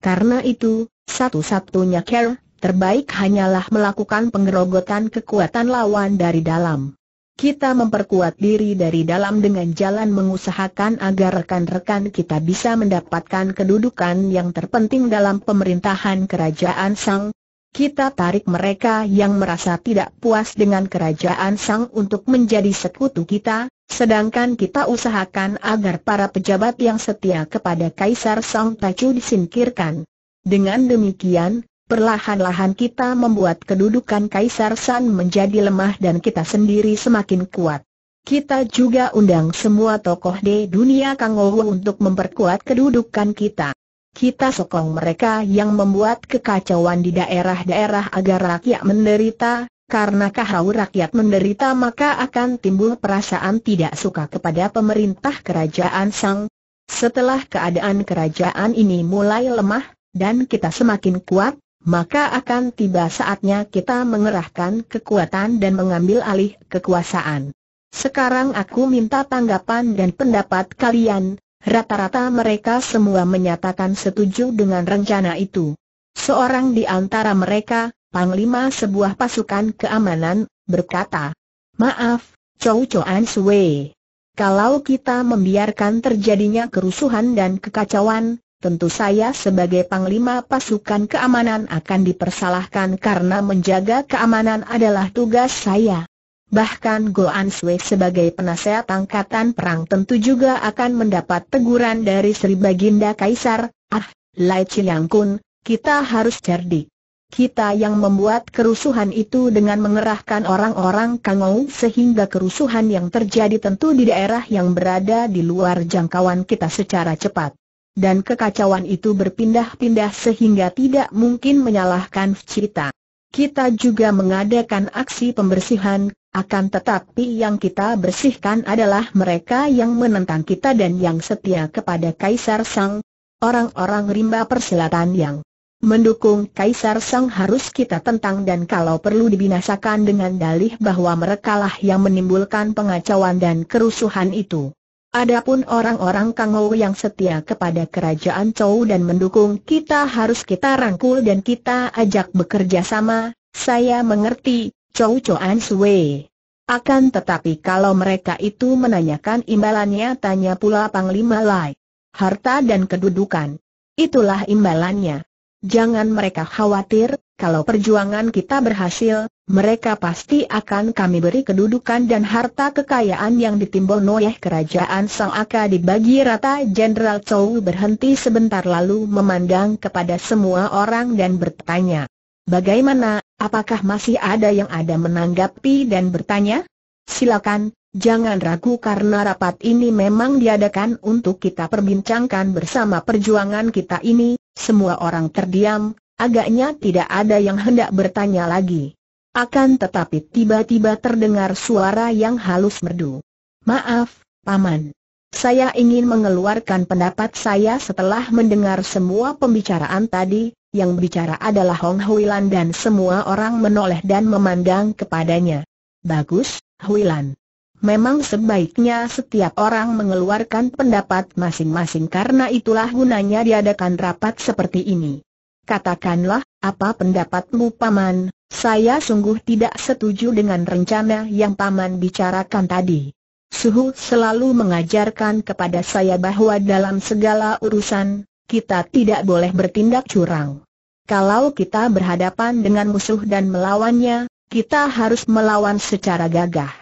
Karena itu, satu-satunya cara terbaik hanyalah melakukan penggerogotan kekuatan lawan dari dalam. Kita memperkuat diri dari dalam dengan jalan mengusahakan agar rekan-rekan kita bisa mendapatkan kedudukan yang terpenting dalam pemerintahan kerajaan Sang. Kita tarik mereka yang merasa tidak puas dengan kerajaan Sang untuk menjadi sekutu kita, sedangkan kita usahakan agar para pejabat yang setia kepada Kaisar Sang Tacu disingkirkan. Dengan demikian, perlahan-lahan kita membuat kedudukan Kaisar San menjadi lemah dan kita sendiri semakin kuat. Kita juga undang semua tokoh di dunia Kangouw untuk memperkuat kedudukan kita. Kita sokong mereka yang membuat kekacauan di daerah-daerah agar rakyat menderita, karena kalau rakyat menderita maka akan timbul perasaan tidak suka kepada pemerintah kerajaan Sang. Setelah keadaan kerajaan ini mulai lemah, dan kita semakin kuat, maka akan tiba saatnya kita mengerahkan kekuatan dan mengambil alih kekuasaan. Sekarang aku minta tanggapan dan pendapat kalian. Rata-rata mereka semua menyatakan setuju dengan rencana itu. Seorang di antara mereka, panglima sebuah pasukan keamanan, berkata, "Maaf, Chow Chuan Sui. Kalau kita membiarkan terjadinya kerusuhan dan kekacauan, tentu saya sebagai panglima pasukan keamanan akan dipersalahkan karena menjaga keamanan adalah tugas saya. Bahkan Goan Sui sebagai penasehat angkatan perang tentu juga akan mendapat teguran dari Sri Baginda Kaisar. Ah, Lai Chiang Kun, kita harus cerdik. Kita yang membuat kerusuhan itu dengan mengerahkan orang-orang Kangouw sehingga kerusuhan yang terjadi tentu di daerah yang berada di luar jangkauan kita secara cepat. Dan kekacauan itu berpindah-pindah sehingga tidak mungkin menyalahkan kita. Kita juga mengadakan aksi pembersihan, akan tetapi yang kita bersihkan adalah mereka yang menentang kita dan yang setia kepada Kaisar Sang. Orang-orang rimba persilatan yang mendukung Kaisar Sang harus kita tentang dan kalau perlu dibinasakan dengan dalih bahwa merekalah yang menimbulkan pengacauan dan kerusuhan itu. Adapun orang-orang Kangouw yang setia kepada kerajaan Chow dan mendukung kita harus kita rangkul dan kita ajak bekerja sama. Saya mengerti, Chow Chuan Sui. Akan tetapi kalau mereka itu menanyakan imbalannya, tanya pula Panglima Lai. Harta dan kedudukan. Itulah imbalannya. Jangan mereka khawatir, kalau perjuangan kita berhasil, mereka pasti akan kami beri kedudukan dan harta kekayaan yang ditimbul oleh kerajaan Sang akan dibagi rata. Jenderal Chow berhenti sebentar lalu memandang kepada semua orang dan bertanya, "Bagaimana, apakah masih ada yang ada menanggapi dan bertanya? Silakan, jangan ragu karena rapat ini memang diadakan untuk kita perbincangkan bersama perjuangan kita ini." Semua orang terdiam, agaknya tidak ada yang hendak bertanya lagi. Akan tetapi tiba-tiba terdengar suara yang halus merdu. "Maaf, Paman. Saya ingin mengeluarkan pendapat saya." Setelah mendengar semua pembicaraan tadi, yang bicara adalah Hong Huilan dan semua orang menoleh dan memandang kepadanya. "Bagus, Huilan. Memang sebaiknya setiap orang mengeluarkan pendapat masing-masing karena itulah gunanya diadakan rapat seperti ini. Katakanlah, apa pendapatmu, Paman? Saya sungguh tidak setuju dengan rencana yang Paman bicarakan tadi. Suhu selalu mengajarkan kepada saya bahwa dalam segala urusan, kita tidak boleh bertindak curang. Kalau kita berhadapan dengan musuh dan melawannya, kita harus melawan secara gagah.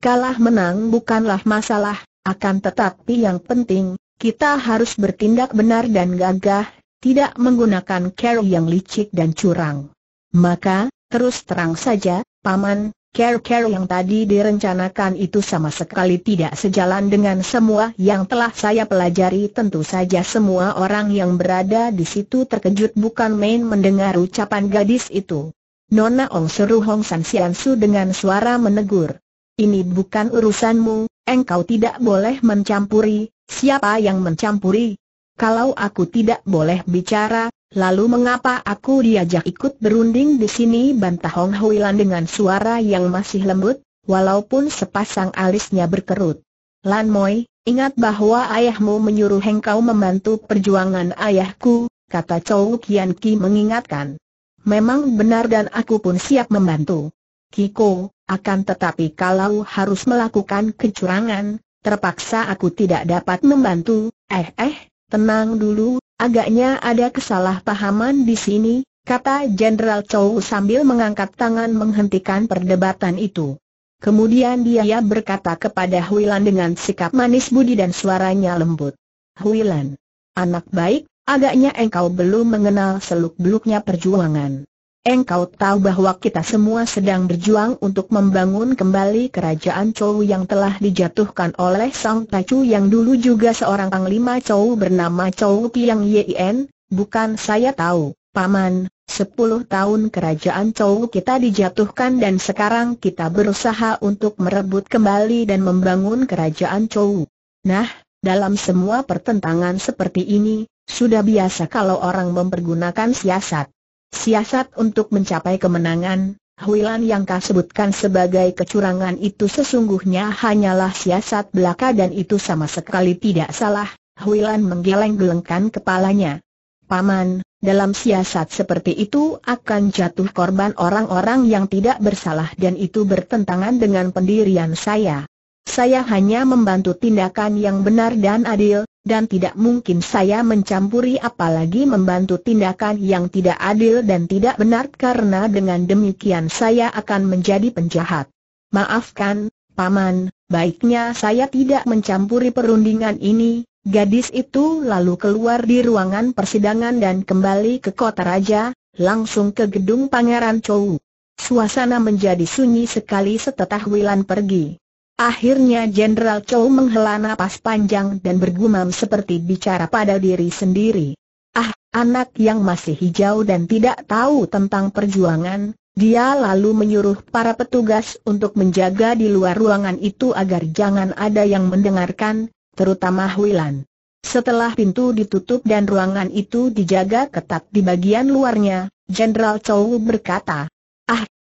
Kalah menang bukanlah masalah, akan tetapi yang penting, kita harus bertindak benar dan gagah, tidak menggunakan cara yang licik dan curang. Maka, terus terang saja, Paman, care-care yang tadi direncanakan itu sama sekali tidak sejalan dengan semua yang telah saya pelajari." Tentu saja semua orang yang berada di situ terkejut bukan main mendengar ucapan gadis itu. "Nona Ong," seru Hong San Sian Su dengan suara menegur. "Ini bukan urusanmu, engkau tidak boleh mencampuri." "Siapa yang mencampuri? Kalau aku tidak boleh bicara, lalu mengapa aku diajak ikut berunding di sini?" bantah Hong Huilan dengan suara yang masih lembut, walaupun sepasang alisnya berkerut. "Lan Moi, ingat bahwa ayahmu menyuruh engkau membantu perjuangan ayahku," kata Chow Kian Ki mengingatkan. Memang benar dan aku pun siap membantu, Kiko, akan tetapi kalau harus melakukan kecurangan, terpaksa aku tidak dapat membantu. Tenang dulu, agaknya ada kesalahpahaman di sini, kata Jenderal Chow sambil mengangkat tangan menghentikan perdebatan itu. Kemudian dia berkata kepada Hui Lan dengan sikap manis budi dan suaranya lembut. Hui Lan, anak baik, agaknya engkau belum mengenal seluk-beluknya perjuangan. Engkau tahu bahwa kita semua sedang berjuang untuk membangun kembali kerajaan Chow yang telah dijatuhkan oleh Sang Tacu yang dulu juga seorang panglima Chow bernama Chow Piang Yien. Bukan saya tahu, Paman, 10 tahun kerajaan Chow kita dijatuhkan dan sekarang kita berusaha untuk merebut kembali dan membangun kerajaan Chow. Nah, dalam semua pertentangan seperti ini, sudah biasa kalau orang mempergunakan siasat. Siasat untuk mencapai kemenangan, Hui Lan yang kau sebutkan sebagai kecurangan itu sesungguhnya hanyalah siasat belaka dan itu sama sekali tidak salah. Hui Lan menggeleng-gelengkan kepalanya. Paman, dalam siasat seperti itu akan jatuh korban orang-orang yang tidak bersalah dan itu bertentangan dengan pendirian saya. Saya hanya membantu tindakan yang benar dan adil, dan tidak mungkin saya mencampuri apalagi membantu tindakan yang tidak adil dan tidak benar karena dengan demikian saya akan menjadi penjahat. Maafkan, Paman, baiknya saya tidak mencampuri perundingan ini. Gadis itu lalu keluar di ruangan persidangan dan kembali ke kota raja, langsung ke gedung Pangeran Chow. Suasana menjadi sunyi sekali setelah Hui Lan pergi. Akhirnya Jenderal Chow menghela napas panjang dan bergumam seperti bicara pada diri sendiri. Ah, anak yang masih hijau dan tidak tahu tentang perjuangan. Dia lalu menyuruh para petugas untuk menjaga di luar ruangan itu agar jangan ada yang mendengarkan, terutama Hui Lan. Setelah pintu ditutup dan ruangan itu dijaga ketat di bagian luarnya, Jenderal Chow berkata,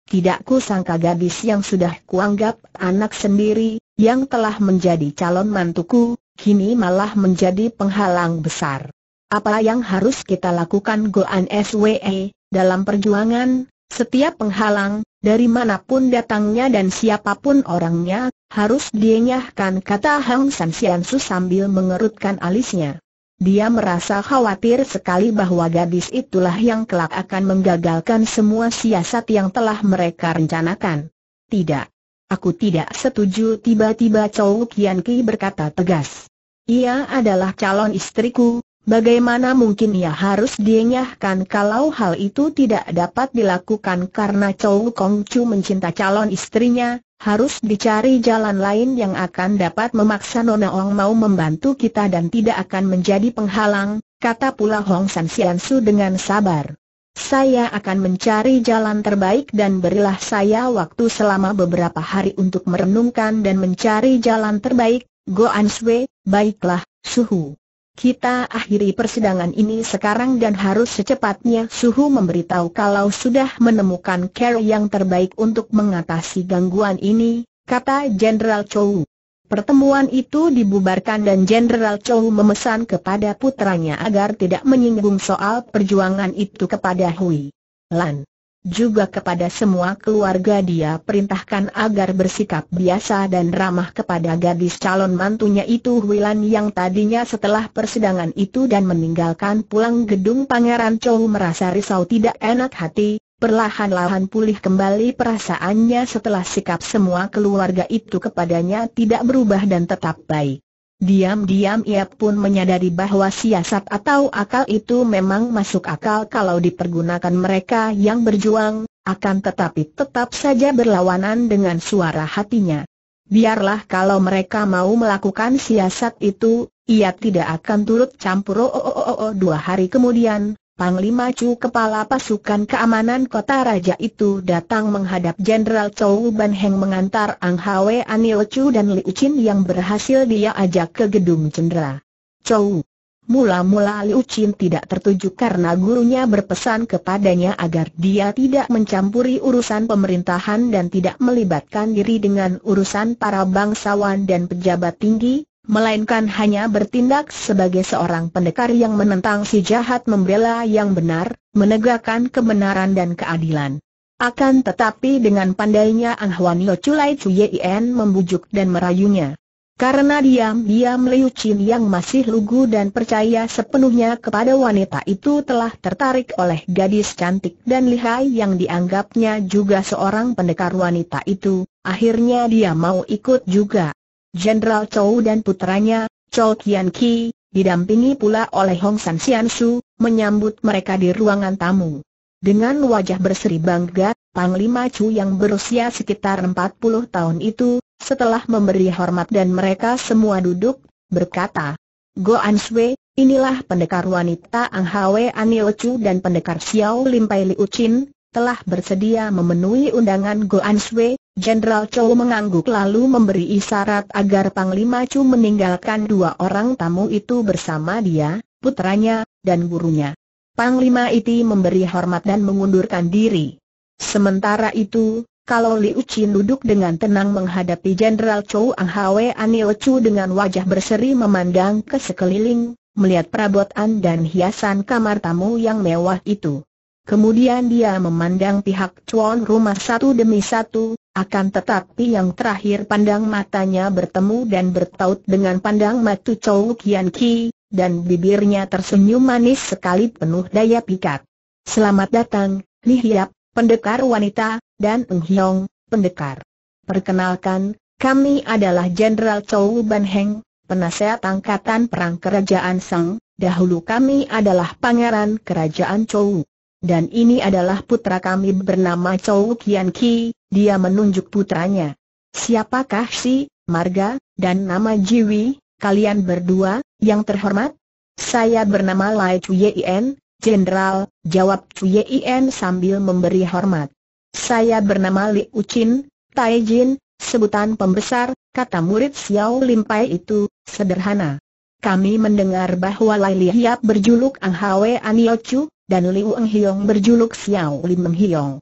tidak kusangka gadis yang sudah kuanggap anak sendiri, yang telah menjadi calon mantuku, kini malah menjadi penghalang besar. Apa yang harus kita lakukan Goan Swe, dalam perjuangan, setiap penghalang, dari manapun datangnya dan siapapun orangnya, harus dienyahkan, kata Hang San Siansu sambil mengerutkan alisnya. Dia merasa khawatir sekali bahwa gadis itulah yang kelak akan menggagalkan semua siasat yang telah mereka rencanakan. Tidak, aku tidak setuju, tiba-tiba Chow Kian Ki berkata tegas. Ia adalah calon istriku, bagaimana mungkin ia harus dienyahkan kalau hal itu tidak dapat dilakukan karena Chow Kong Chu mencinta calon istrinya. Harus dicari jalan lain yang akan dapat memaksa Nona Ong mau membantu kita dan tidak akan menjadi penghalang, kata pula Hong San Siansu dengan sabar. Saya akan mencari jalan terbaik dan berilah saya waktu selama beberapa hari untuk merenungkan dan mencari jalan terbaik, Goan Swe. Baiklah, Suhu. Kita akhiri persidangan ini sekarang dan harus secepatnya Suhu memberitahu kalau sudah menemukan cara yang terbaik untuk mengatasi gangguan ini, kata Jenderal Chow. Pertemuan itu dibubarkan dan Jenderal Chow memesan kepada putranya agar tidak menyinggung soal perjuangan itu kepada Hui Lan. Juga kepada semua keluarga dia perintahkan agar bersikap biasa dan ramah kepada gadis calon mantunya itu Hui Lan yang tadinya setelah persidangan itu dan meninggalkan pulang gedung Pangeran Chow merasa risau tidak enak hati. Perlahan-lahan pulih kembali perasaannya setelah sikap semua keluarga itu kepadanya tidak berubah dan tetap baik. Diam-diam ia pun menyadari bahwa siasat atau akal itu memang masuk akal kalau dipergunakan mereka yang berjuang, akan tetapi tetap saja berlawanan dengan suara hatinya. Biarlah kalau mereka mau melakukan siasat itu, ia tidak akan turut campur. 2 hari kemudian, Panglima Chu kepala pasukan keamanan kota raja itu datang menghadap Jenderal Chow Ban Heng mengantar Ang Hwe Anil Chu dan Liu Chin yang berhasil dia ajak ke gedung Jenderal Chow. Mula-mula Liu Chin tidak tertuju karena gurunya berpesan kepadanya agar dia tidak mencampuri urusan pemerintahan dan tidak melibatkan diri dengan urusan para bangsawan dan pejabat tinggi. melainkan hanya bertindak sebagai seorang pendekar yang menentang si jahat, membela yang benar, menegakkan kebenaran dan keadilan. Akan tetapi dengan pandainya Ang Hwan Yo Chulai Chuyen membujuk dan merayunya. Karena diam-diam Liu Qin yang masih lugu dan percaya sepenuhnya kepada wanita itu telah tertarik oleh gadis cantik dan lihai yang dianggapnya juga seorang pendekar wanita itu, akhirnya dia mau ikut juga. Jenderal Chou dan putranya, Chou Kian Ki, didampingi pula oleh Hong San Sian Su, menyambut mereka di ruangan tamu. Dengan wajah berseri bangga, Panglima Chu yang berusia sekitar 40 tahun itu, setelah memberi hormat dan mereka semua duduk, berkata, "Go An Sui, inilah pendekar wanita Ang Hwe An Yo Chu dan pendekar Xiao Lim Pai Liu Qin, telah bersedia memenuhi undangan Go An Sui." Jenderal Chou mengangguk lalu memberi isyarat agar Panglima Chu meninggalkan dua orang tamu itu bersama dia, putranya, dan gurunya. Panglima Iti memberi hormat dan mengundurkan diri. Sementara itu, kalau Liu Qin duduk dengan tenang menghadapi Jenderal Chou, Ang Hwe An Yo Chu dengan wajah berseri memandang ke sekeliling, melihat perabotan dan hiasan kamar tamu yang mewah itu. Kemudian dia memandang pihak tuan rumah satu demi satu. Akan tetapi yang terakhir pandang matanya bertemu dan bertaut dengan pandang mata Chou Kian Ki, dan bibirnya tersenyum manis sekali penuh daya pikat. "Selamat datang, Li Hiap, pendekar wanita, dan Eng Hiong, pendekar. Perkenalkan, kami adalah Jenderal Chou Ban Heng, penasehat angkatan perang kerajaan Song. Dahulu kami adalah pangeran kerajaan Chou. Dan ini adalah putra kami bernama Chou Kian Ki." Dia menunjuk putranya. "Siapakah si marga dan nama Jiwi kalian berdua, yang terhormat?" "Saya bernama Lai Chuyen, Jenderal," jawab Chuyen sambil memberi hormat. "Saya bernama Liu Qin, Tai Jin, sebutan pembesar," kata murid Xiao Lim Pai itu, sederhana. "Kami mendengar bahwa Lai Li Hiap berjuluk Ang Hwe An Yo Chu dan Liu Eng Hiong berjuluk Xiao Lim Eng Hiong.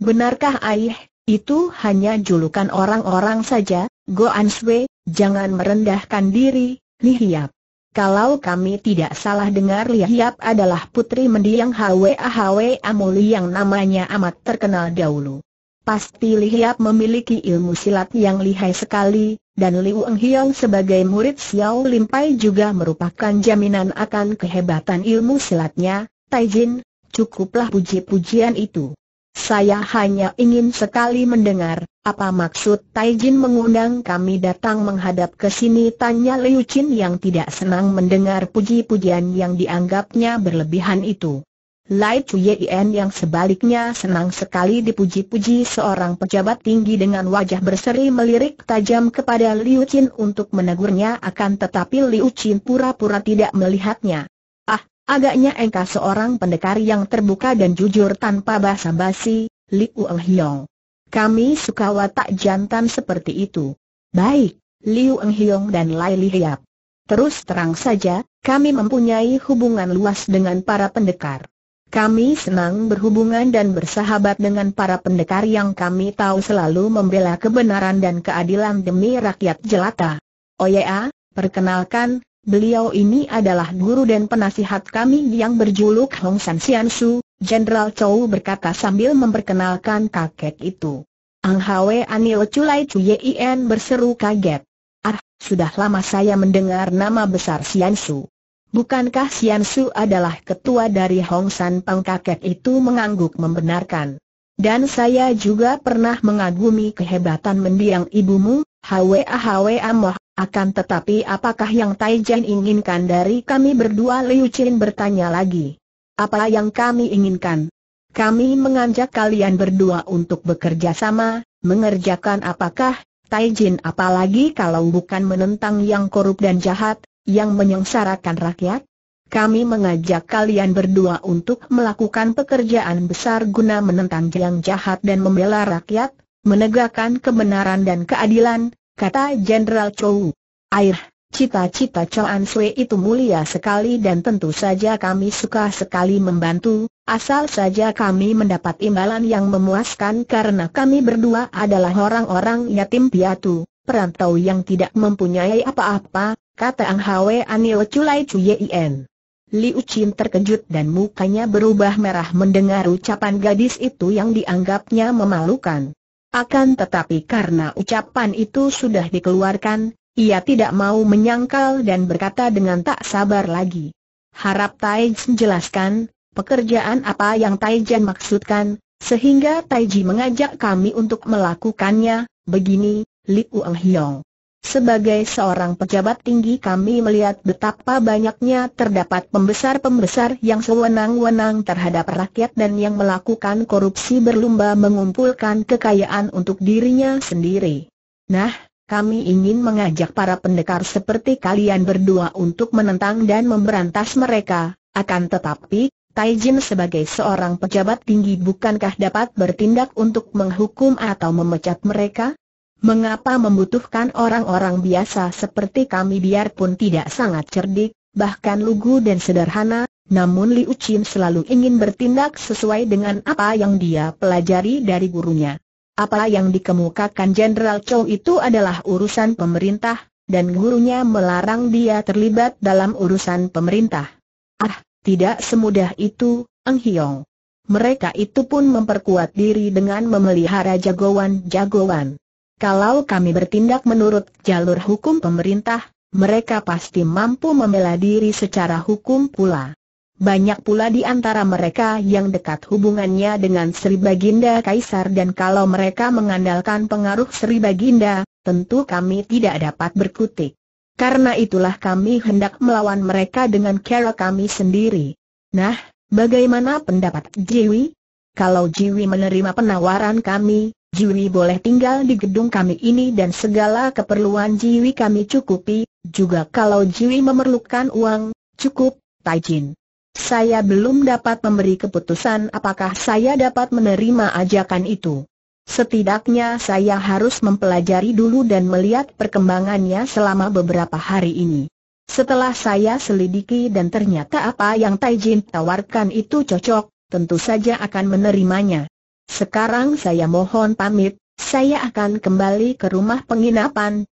Benarkah aih, itu hanya julukan orang-orang saja?" "Go An Sui, jangan merendahkan diri, Li Hiap. Kalau kami tidak salah dengar, Li Hiap adalah putri mendiang Hwa Amuli yang namanya amat terkenal dahulu. Pasti Li Hiap memiliki ilmu silat yang lihai sekali, dan Liu Eng Hiong sebagai murid Xiao Lim Pai juga merupakan jaminan akan kehebatan ilmu silatnya. Tai Jin, cukuplah puji-pujian itu. Saya hanya ingin sekali mendengar, apa maksud Tai Jin mengundang kami datang menghadap ke sini?" tanya Liu Qin yang tidak senang mendengar puji-pujian yang dianggapnya berlebihan itu. Lai Chuyen yang sebaliknya senang sekali dipuji-puji seorang pejabat tinggi dengan wajah berseri melirik tajam kepada Liu Qin untuk menegurnya, akan tetapi Liu Qin pura-pura tidak melihatnya. "Agaknya engkau seorang pendekar yang terbuka dan jujur tanpa basa-basi, Liu Eng Hiong. Kami suka watak jantan seperti itu." "Baik, Liu Eng Hiong dan Lai Li Hiap. Terus terang saja, kami mempunyai hubungan luas dengan para pendekar. Kami senang berhubungan dan bersahabat dengan para pendekar yang kami tahu selalu membela kebenaran dan keadilan demi rakyat jelata. Oh ya, perkenalkan, beliau ini adalah guru dan penasihat kami yang berjuluk Hong San Sian Su," Jenderal Chou berkata sambil memperkenalkan kakek itu. Ang Hwe An Yo Chu Lai Chuyen berseru kaget. "Sudah lama saya mendengar nama besar Sian Su. Bukankah Sian Su adalah ketua dari Hong San Pang?" Kakek itu mengangguk membenarkan. "Dan saya juga pernah mengagumi kehebatan mendiang ibumu, Hwa Moh. Akan tetapi apakah yang Tai Jin inginkan dari kami berdua?" Liu Qin bertanya lagi. "Apa yang kami inginkan? Kami mengajak kalian berdua untuk bekerja sama, mengerjakan apakah, Tai Jin, apalagi kalau bukan menentang yang korup dan jahat, yang menyengsarakan rakyat? Kami mengajak kalian berdua untuk melakukan pekerjaan besar guna menentang yang jahat dan membela rakyat, menegakkan kebenaran dan keadilan," kata Jenderal Chou. "Air, cita-cita Go An Sui itu mulia sekali dan tentu saja kami suka sekali membantu, asal saja kami mendapat imbalan yang memuaskan, karena kami berdua adalah orang-orang yatim piatu, perantau yang tidak mempunyai apa-apa, kata Ang Hwe Anil Culai Cuyen. Liu Chin terkejut dan mukanya berubah merah mendengar ucapan gadis itu yang dianggapnya memalukan. Akan tetapi karena ucapan itu sudah dikeluarkan, ia tidak mau menyangkal dan berkata dengan tak sabar lagi. Harap Taiji jelaskan, pekerjaan apa yang Taiji maksudkan, sehingga Taiji mengajak kami untuk melakukannya. Begini, Liu Ang Hiong. Sebagai seorang pejabat tinggi kami melihat betapa banyaknya terdapat pembesar-pembesar yang sewenang-wenang terhadap rakyat dan yang melakukan korupsi berlumba mengumpulkan kekayaan untuk dirinya sendiri. Nah, kami ingin mengajak para pendekar seperti kalian berdua untuk menentang dan memberantas mereka, akan tetapi Taijin sebagai seorang pejabat tinggi bukankah dapat bertindak untuk menghukum atau memecat mereka? Mengapa membutuhkan orang-orang biasa seperti kami biarpun tidak sangat cerdik, bahkan lugu dan sederhana, namun Liu Chin selalu ingin bertindak sesuai dengan apa yang dia pelajari dari gurunya. Apa yang dikemukakan Jenderal Chow itu adalah urusan pemerintah, dan gurunya melarang dia terlibat dalam urusan pemerintah. Ah, tidak semudah itu, Ang Hiong. Mereka itu pun memperkuat diri dengan memelihara jagoan-jagoan. Kalau kami bertindak menurut jalur hukum pemerintah, mereka pasti mampu membela diri secara hukum pula. Banyak pula di antara mereka yang dekat hubungannya dengan Sri Baginda Kaisar dan kalau mereka mengandalkan pengaruh Sri Baginda, tentu kami tidak dapat berkutik. Karena itulah kami hendak melawan mereka dengan cara kami sendiri. Nah, bagaimana pendapat Jiwi? Kalau Jiwi menerima penawaran kami, Jiwi boleh tinggal di gedung kami ini dan segala keperluan Jiwi kami cukupi, juga kalau Jiwi memerlukan uang, cukup, Taijin. Saya belum dapat memberi keputusan apakah saya dapat menerima ajakan itu. Setidaknya saya harus mempelajari dulu dan melihat perkembangannya selama beberapa hari ini. Setelah saya selidiki dan ternyata apa yang Taijin tawarkan itu cocok, tentu saja akan menerimanya. Sekarang saya mohon pamit, saya akan kembali ke rumah penginapan.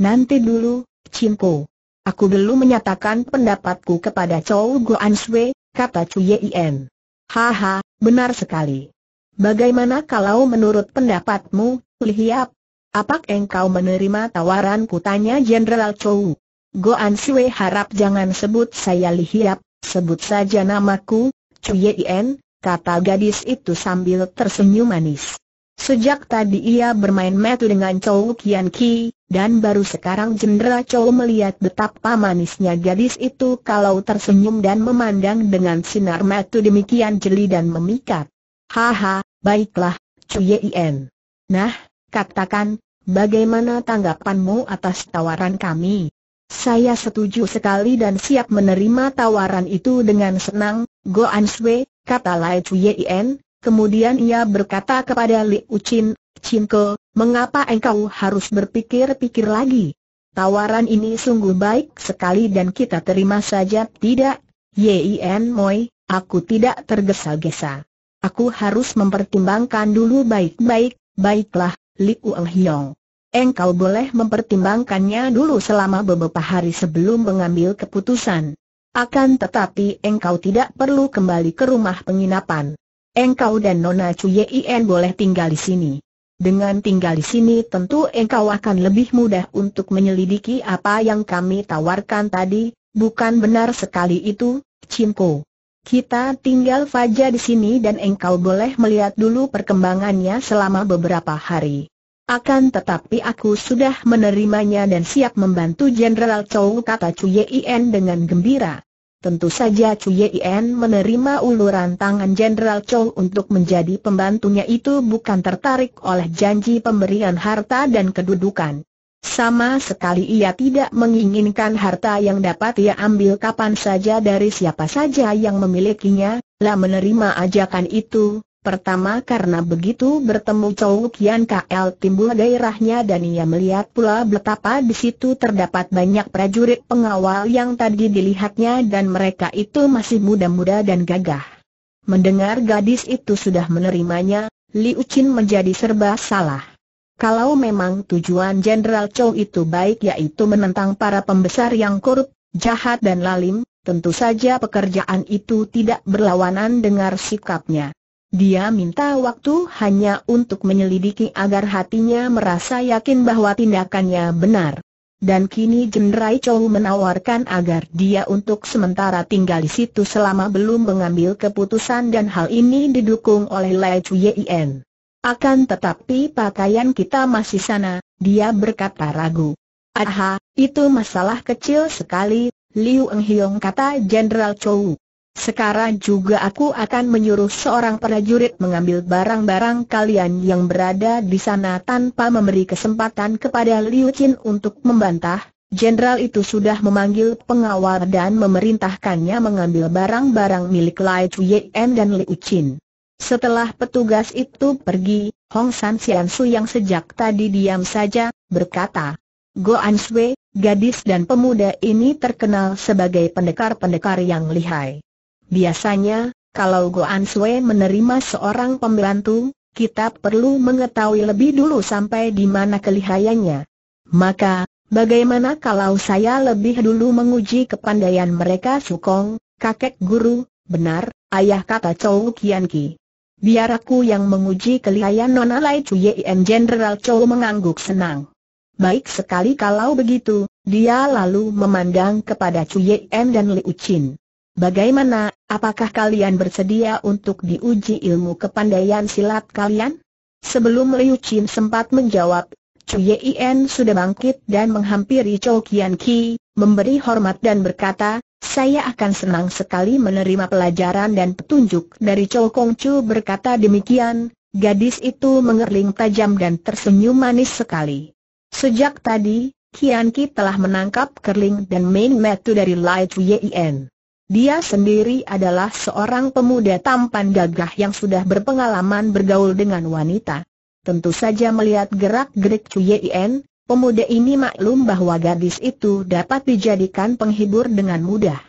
Nanti dulu, Cinku. Aku belum menyatakan pendapatku kepada Chow Guan Sui, kata Cuyen. Haha, benar sekali. Bagaimana kalau menurut pendapatmu, Lihiap? Apakah engkau menerima tawaranku? Tanya Jenderal Chow Guan Sui. Harap jangan sebut saya Lihiap, sebut saja namaku, Cuyen, kata gadis itu sambil tersenyum manis. Sejak tadi ia bermain metu dengan Chow Kian Ki, dan baru sekarang Jenderal Chow melihat betapa manisnya gadis itu kalau tersenyum dan memandang dengan sinar metu demikian jeli dan memikat. Haha, baiklah, Cuyen. Nah, katakan, bagaimana tanggapanmu atas tawaran kami? Saya setuju sekali dan siap menerima tawaran itu dengan senang, Guan Sui, kata Lai Cuyen. Kemudian ia berkata kepada Liu Chin, Chinko, mengapa engkau harus berpikir-pikir lagi? Tawaran ini sungguh baik sekali dan kita terima saja. Tidak, Yin Moi, aku tidak tergesa-gesa. Aku harus mempertimbangkan dulu baik-baik. Baiklah, Liu Ang Hiong. Engkau boleh mempertimbangkannya dulu selama beberapa hari sebelum mengambil keputusan. Akan tetapi engkau tidak perlu kembali ke rumah penginapan. Engkau dan Nona Cuyen boleh tinggal di sini. Dengan tinggal di sini tentu engkau akan lebih mudah untuk menyelidiki apa yang kami tawarkan tadi. Bukan benar sekali itu, Chinko. Kita tinggal saja di sini dan engkau boleh melihat dulu perkembangannya selama beberapa hari. Akan tetapi aku sudah menerimanya dan siap membantu Jenderal Chow, kata Cuyen dengan gembira. Tentu saja Cuyen menerima uluran tangan Jenderal Chow untuk menjadi pembantunya itu bukan tertarik oleh janji pemberian harta dan kedudukan. Sama sekali ia tidak menginginkan harta yang dapat ia ambil kapan saja dari siapa saja yang memilikinya. Lah menerima ajakan itu. Pertama karena begitu bertemu Chow Kian KL timbul gairahnya dan ia melihat pula betapa di situ terdapat banyak prajurit pengawal yang tadi dilihatnya dan mereka itu masih muda-muda dan gagah. Mendengar gadis itu sudah menerimanya, Liu Chin menjadi serba salah. Kalau memang tujuan Jenderal Chow itu baik, yaitu menentang para pembesar yang korup, jahat dan lalim, tentu saja pekerjaan itu tidak berlawanan dengan sikapnya. Dia minta waktu hanya untuk menyelidiki agar hatinya merasa yakin bahwa tindakannya benar. Dan kini Jenderal Chow menawarkan agar dia untuk sementara tinggal di situ selama belum mengambil keputusan, dan hal ini didukung oleh Lai Chuyen. Akan tetapi pakaian kita masih sana, dia berkata ragu. Aha, itu masalah kecil sekali, Liu Eng Hiong, kata Jenderal Chow. Sekarang juga aku akan menyuruh seorang prajurit mengambil barang-barang kalian yang berada di sana. Tanpa memberi kesempatan kepada Liu Chin untuk membantah, jenderal itu sudah memanggil pengawal dan memerintahkannya mengambil barang-barang milik Lai Chuyen dan Liu Chin. Setelah petugas itu pergi, Hong San Siansu yang sejak tadi diam saja, berkata, Goan Sui, gadis dan pemuda ini terkenal sebagai pendekar-pendekar yang lihai. Biasanya, kalau Goan Sui menerima seorang pembantu, kita perlu mengetahui lebih dulu sampai di mana kelihayannya. Maka, bagaimana kalau saya lebih dulu menguji kepandaian mereka? Sukong, kakek guru, benar, ayah, kata Chow Kian Ki. Biar aku yang menguji kelihayan Nona Lai Chuyen. Jenderal Chow mengangguk senang. Baik sekali kalau begitu. Dia lalu memandang kepada Chuyen dan Liu Chin. Bagaimana, apakah kalian bersedia untuk diuji ilmu kepandaian silat kalian? Sebelum Liu Chin sempat menjawab, Chuyen sudah bangkit dan menghampiri Chow Kian Ki, memberi hormat dan berkata, saya akan senang sekali menerima pelajaran dan petunjuk dari Chow Kong Chu. Berkata demikian, gadis itu mengerling tajam dan tersenyum manis sekali. Sejak tadi, Kian Ki telah menangkap kerling dan main metu dari Lai Chuyen. Dia sendiri adalah seorang pemuda tampan gagah yang sudah berpengalaman bergaul dengan wanita. Tentu saja melihat gerak-gerik Chuyen, pemuda ini maklum bahwa gadis itu dapat dijadikan penghibur dengan mudah.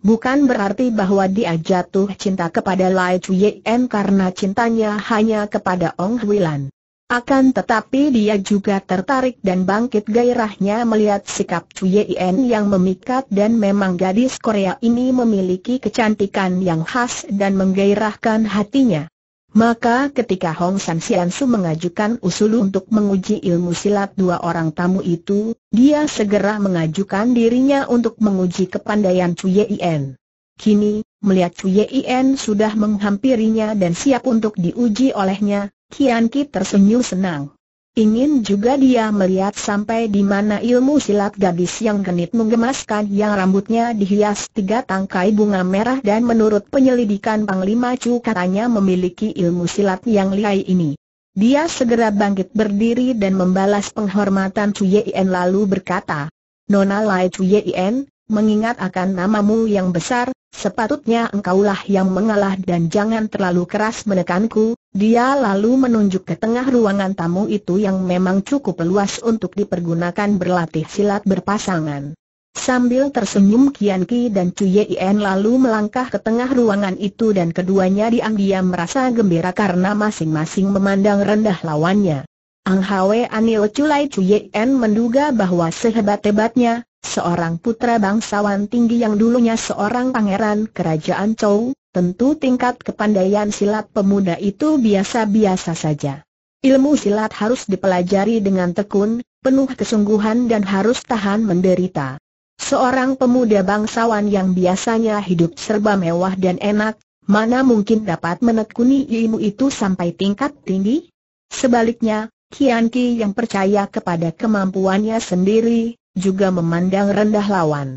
Bukan berarti bahwa dia jatuh cinta kepada Lai Chuyen karena cintanya hanya kepada Ong Hui Lan. Akan tetapi dia juga tertarik dan bangkit gairahnya melihat sikap Chuyen yang memikat, dan memang gadis Korea ini memiliki kecantikan yang khas dan menggairahkan hatinya. Maka ketika Hong San Siansu mengajukan usul untuk menguji ilmu silat dua orang tamu itu, dia segera mengajukan dirinya untuk menguji kepandaian Chuyen. Kini, melihat Chuyen sudah menghampirinya dan siap untuk diuji olehnya, Kian Ki tersenyum senang. Ingin juga dia melihat sampai di mana ilmu silat gadis yang genit menggemaskan yang rambutnya dihias 3 tangkai bunga merah dan menurut penyelidikan Panglima Chu katanya memiliki ilmu silat yang lihai ini. Dia segera bangkit berdiri dan membalas penghormatan Chuyen lalu berkata, Nona Lai Chuyen, mengingat akan namamu yang besar, sepatutnya engkaulah yang mengalah dan jangan terlalu keras menekanku. Dia lalu menunjuk ke tengah ruangan tamu itu yang memang cukup luas untuk dipergunakan berlatih silat berpasangan. Sambil tersenyum, Kian Ki dan Chuyen lalu melangkah ke tengah ruangan itu dan keduanya diam-diam merasa gembira karena masing-masing memandang rendah lawannya. Ang Hwe Anil Chulai Chuyen menduga bahwa sehebat-hebatnya seorang putra bangsawan tinggi yang dulunya seorang pangeran kerajaan Chow, tentu tingkat kepandaian silat pemuda itu biasa-biasa saja. Ilmu silat harus dipelajari dengan tekun, penuh kesungguhan dan harus tahan menderita. Seorang pemuda bangsawan yang biasanya hidup serba mewah dan enak, mana mungkin dapat menekuni ilmu itu sampai tingkat tinggi? Sebaliknya, Kian Ki yang percaya kepada kemampuannya sendiri juga memandang rendah lawan.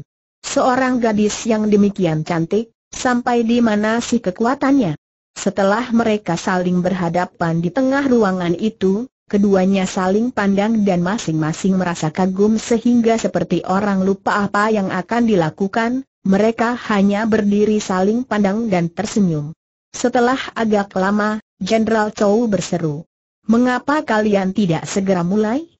Seorang gadis yang demikian cantik, sampai di mana sih kekuatannya? Setelah mereka saling berhadapan di tengah ruangan itu, keduanya saling pandang dan masing-masing merasa kagum sehingga seperti orang lupa apa yang akan dilakukan, mereka hanya berdiri saling pandang dan tersenyum. Setelah agak lama, Jenderal Chow berseru, "Mengapa kalian tidak segera mulai?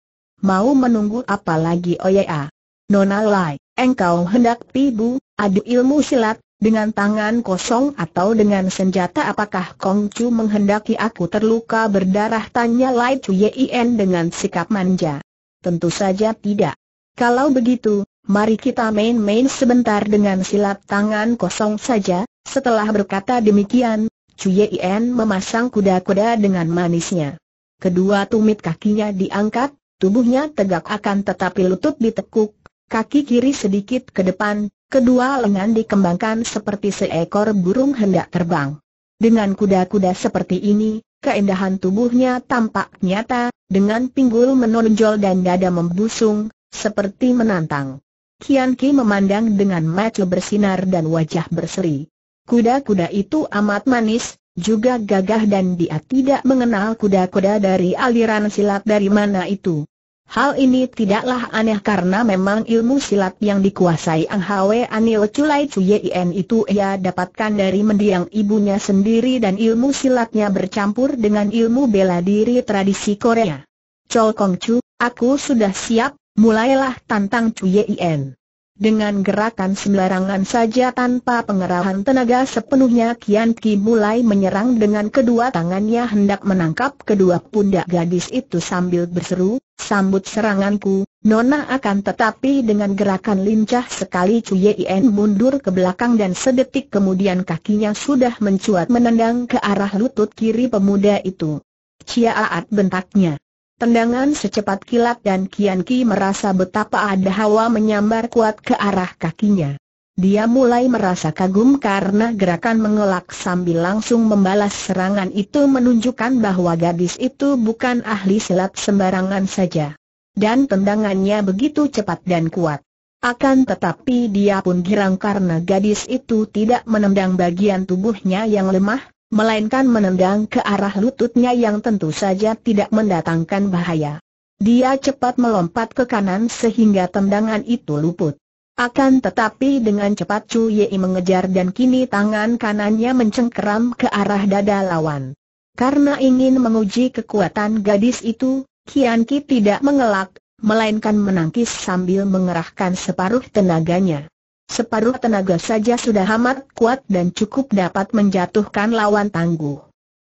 Mau menunggu apa lagi?" "Oya, Nona Lai, engkau hendak pibu, adu ilmu silat, Dengan tangan kosong atau dengan senjata apakah Kong Chu menghendaki aku terluka berdarah? Tanya Lai Chuyen dengan sikap manja. Tentu saja tidak. Kalau begitu, mari kita main-main sebentar dengan silat tangan kosong saja. Setelah berkata demikian, Chuyen memasang kuda-kuda dengan manisnya. Kedua tumit kakinya diangkat, tubuhnya tegak akan tetapi lutut ditekuk, kaki kiri sedikit ke depan. Kedua lengan dikembangkan seperti seekor burung hendak terbang. Dengan kuda-kuda seperti ini, keindahan tubuhnya tampak nyata, dengan pinggul menonjol dan dada membusung, seperti menantang. Kian Ki memandang dengan mata bersinar dan wajah berseri. Kuda-kuda itu amat manis, juga gagah, dan dia tidak mengenal kuda-kuda dari aliran silat dari mana itu. Hal ini tidaklah aneh karena memang ilmu silat yang dikuasai Ang Hwe Anil Chulai Chuyen itu ia dapatkan dari mendiang ibunya sendiri, dan ilmu silatnya bercampur dengan ilmu bela diri tradisi Korea. Chol Kong Chu, aku sudah siap, mulailah, tantang Chuyen. Dengan gerakan sembarangan saja tanpa pengerahan tenaga sepenuhnya, Kian Ki mulai menyerang dengan kedua tangannya hendak menangkap kedua pundak gadis itu sambil berseru, "Sambut seranganku, Nona!" Akan tetapi dengan gerakan lincah sekali Chuyen mundur ke belakang dan sedetik kemudian kakinya sudah mencuat menendang ke arah lutut kiri pemuda itu. "Ciaat!" bentaknya. Tendangan secepat kilat dan Kian Ki merasa betapa ada hawa menyambar kuat ke arah kakinya. Dia mulai merasa kagum karena gerakan mengelak sambil langsung membalas serangan itu menunjukkan bahwa gadis itu bukan ahli silat sembarangan saja. Dan tendangannya begitu cepat dan kuat. Akan tetapi dia pun girang karena gadis itu tidak menendang bagian tubuhnya yang lemah, melainkan menendang ke arah lututnya yang tentu saja tidak mendatangkan bahaya. Dia cepat melompat ke kanan sehingga tendangan itu luput. Akan tetapi dengan cepat Chuyen mengejar dan kini tangan kanannya mencengkeram ke arah dada lawan. Karena ingin menguji kekuatan gadis itu, Kian Ki tidak mengelak, melainkan menangkis sambil mengerahkan separuh tenaganya. Separuh tenaga saja sudah amat kuat dan cukup dapat menjatuhkan lawan tangguh.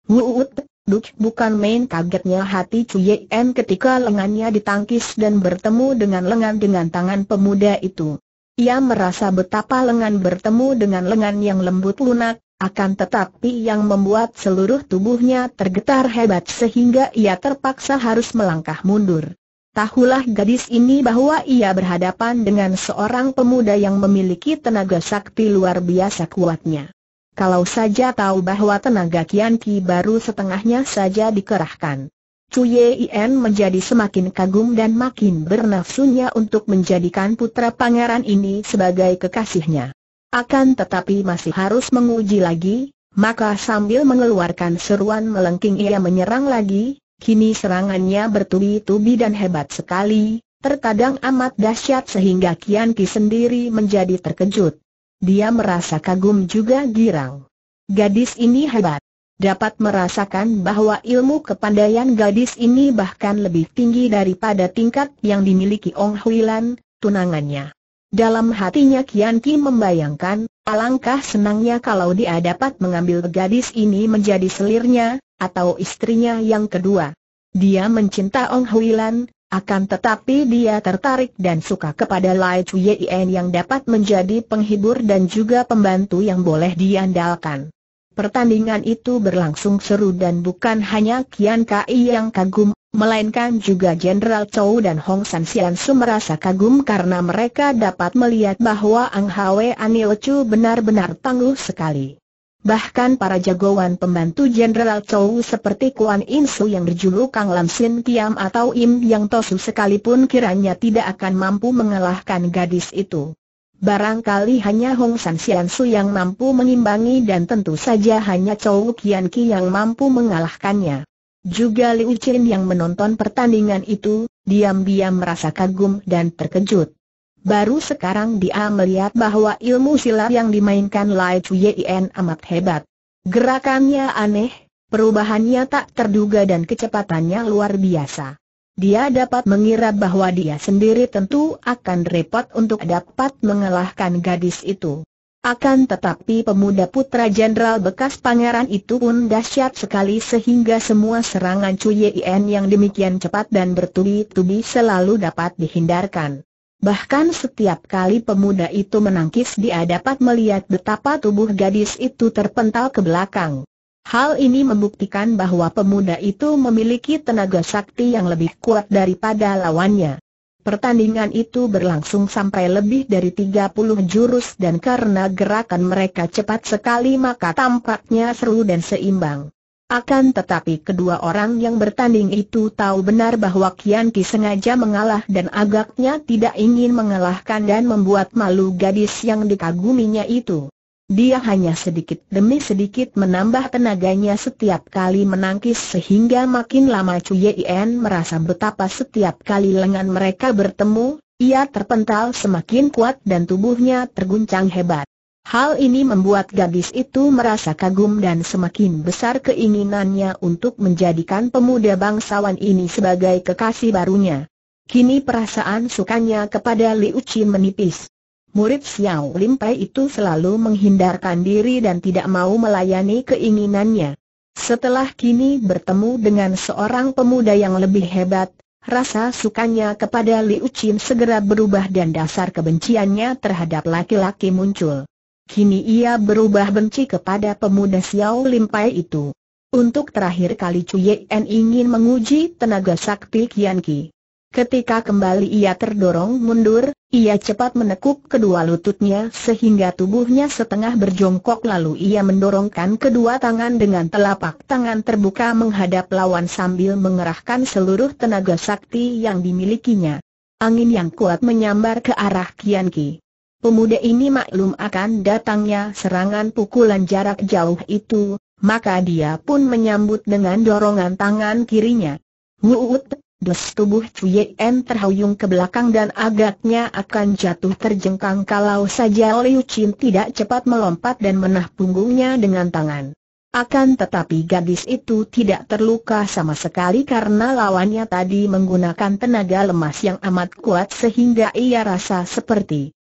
Wuut! Duk, bukan main kagetnya hati Chuyen ketika lengannya ditangkis dan bertemu dengan lengan dengan tangan pemuda itu. Ia merasa betapa lengan bertemu dengan lengan yang lembut lunak, akan tetapi yang membuat seluruh tubuhnya tergetar hebat sehingga ia terpaksa harus melangkah mundur. Tahulah gadis ini bahwa ia berhadapan dengan seorang pemuda yang memiliki tenaga sakti luar biasa kuatnya. Kalau saja tahu bahwa tenaga Kian Ki baru setengahnya saja dikerahkan, Chuyen menjadi semakin kagum dan makin bernafsunya untuk menjadikan putra pangeran ini sebagai kekasihnya. Akan tetapi masih harus menguji lagi, maka sambil mengeluarkan seruan melengking ia menyerang lagi. Kini serangannya bertubi-tubi dan hebat sekali, terkadang amat dahsyat sehingga Kian Ki sendiri menjadi terkejut. Dia merasa kagum juga girang. Gadis ini hebat. Dapat merasakan bahwa ilmu kepandaian gadis ini bahkan lebih tinggi daripada tingkat yang dimiliki Ong Hui Lan, tunangannya. Dalam hatinya Kian Ki membayangkan, alangkah senangnya kalau dia dapat mengambil gadis ini menjadi selirnya, atau istrinya yang kedua. Dia mencinta Ong Hui Lan, akan tetapi dia tertarik dan suka kepada Lai Chuyen yang dapat menjadi penghibur dan juga pembantu yang boleh diandalkan. Pertandingan itu berlangsung seru dan bukan hanya Kian Ki yang kagum, melainkan juga Jenderal Chow dan Hong San Sian Su merasa kagum karena mereka dapat melihat bahwa Ang Hwe Anil Chu benar-benar tangguh sekali. Bahkan para jagoan pembantu Jenderal Chow seperti Kuan In Su yang berjuluk Kang Lam Sin Kiam atau Im Yang Tosu sekalipun kiranya tidak akan mampu mengalahkan gadis itu. Barangkali hanya Hong San Sian Su yang mampu mengimbangi dan tentu saja hanya Chow Kian Ki yang mampu mengalahkannya. Juga Liu Qin yang menonton pertandingan itu, diam-diam merasa kagum dan terkejut. Baru sekarang dia melihat bahwa ilmu silat yang dimainkan Lai Chuyen amat hebat. Gerakannya aneh, perubahannya tak terduga dan kecepatannya luar biasa. Dia dapat mengira bahwa dia sendiri tentu akan repot untuk dapat mengalahkan gadis itu. Akan tetapi pemuda putra jenderal bekas pangeran itu pun dahsyat sekali sehingga semua serangan Cui Yen yang demikian cepat dan bertubi-tubi selalu dapat dihindarkan. Bahkan setiap kali pemuda itu menangkis dia dapat melihat betapa tubuh gadis itu terpental ke belakang. Hal ini membuktikan bahwa pemuda itu memiliki tenaga sakti yang lebih kuat daripada lawannya. Pertandingan itu berlangsung sampai lebih dari 30 jurus dan karena gerakan mereka cepat sekali maka tampaknya seru dan seimbang. Akan tetapi kedua orang yang bertanding itu tahu benar bahwa Kian Ki sengaja mengalah dan agaknya tidak ingin mengalahkan dan membuat malu gadis yang dikaguminya itu. Dia hanya sedikit demi sedikit menambah tenaganya setiap kali menangkis sehingga makin lama Cui Yen merasa betapa setiap kali lengan mereka bertemu, ia terpental semakin kuat dan tubuhnya terguncang hebat. Hal ini membuat gadis itu merasa kagum dan semakin besar keinginannya untuk menjadikan pemuda bangsawan ini sebagai kekasih barunya. Kini perasaan sukanya kepada Liu Chi menipis. Murid Xiao Lim Pai itu selalu menghindarkan diri dan tidak mau melayani keinginannya. Setelah kini bertemu dengan seorang pemuda yang lebih hebat, rasa sukanya kepada Liu Qin segera berubah dan dasar kebenciannya terhadap laki-laki muncul. Kini ia berubah benci kepada pemuda Xiao Lim Pai itu. Untuk terakhir kali Cui Yen ingin menguji tenaga sakti Kian Ki. Ketika kembali ia terdorong mundur, ia cepat menekuk kedua lututnya sehingga tubuhnya setengah berjongkok lalu ia mendorongkan kedua tangan dengan telapak tangan terbuka menghadap lawan sambil mengerahkan seluruh tenaga sakti yang dimilikinya. Angin yang kuat menyambar ke arah Kian Ki. Pemuda ini maklum akan datangnya serangan pukulan jarak jauh itu, maka dia pun menyambut dengan dorongan tangan kirinya. Wuut! Dus tubuh Cui Yen terhuyung ke belakang dan agaknya akan jatuh terjengkang kalau saja Liu Qin tidak cepat melompat dan menah punggungnya dengan tangan. Akan tetapi gadis itu tidak terluka sama sekali karena lawannya tadi menggunakan tenaga lemas yang amat kuat sehingga ia rasa seperti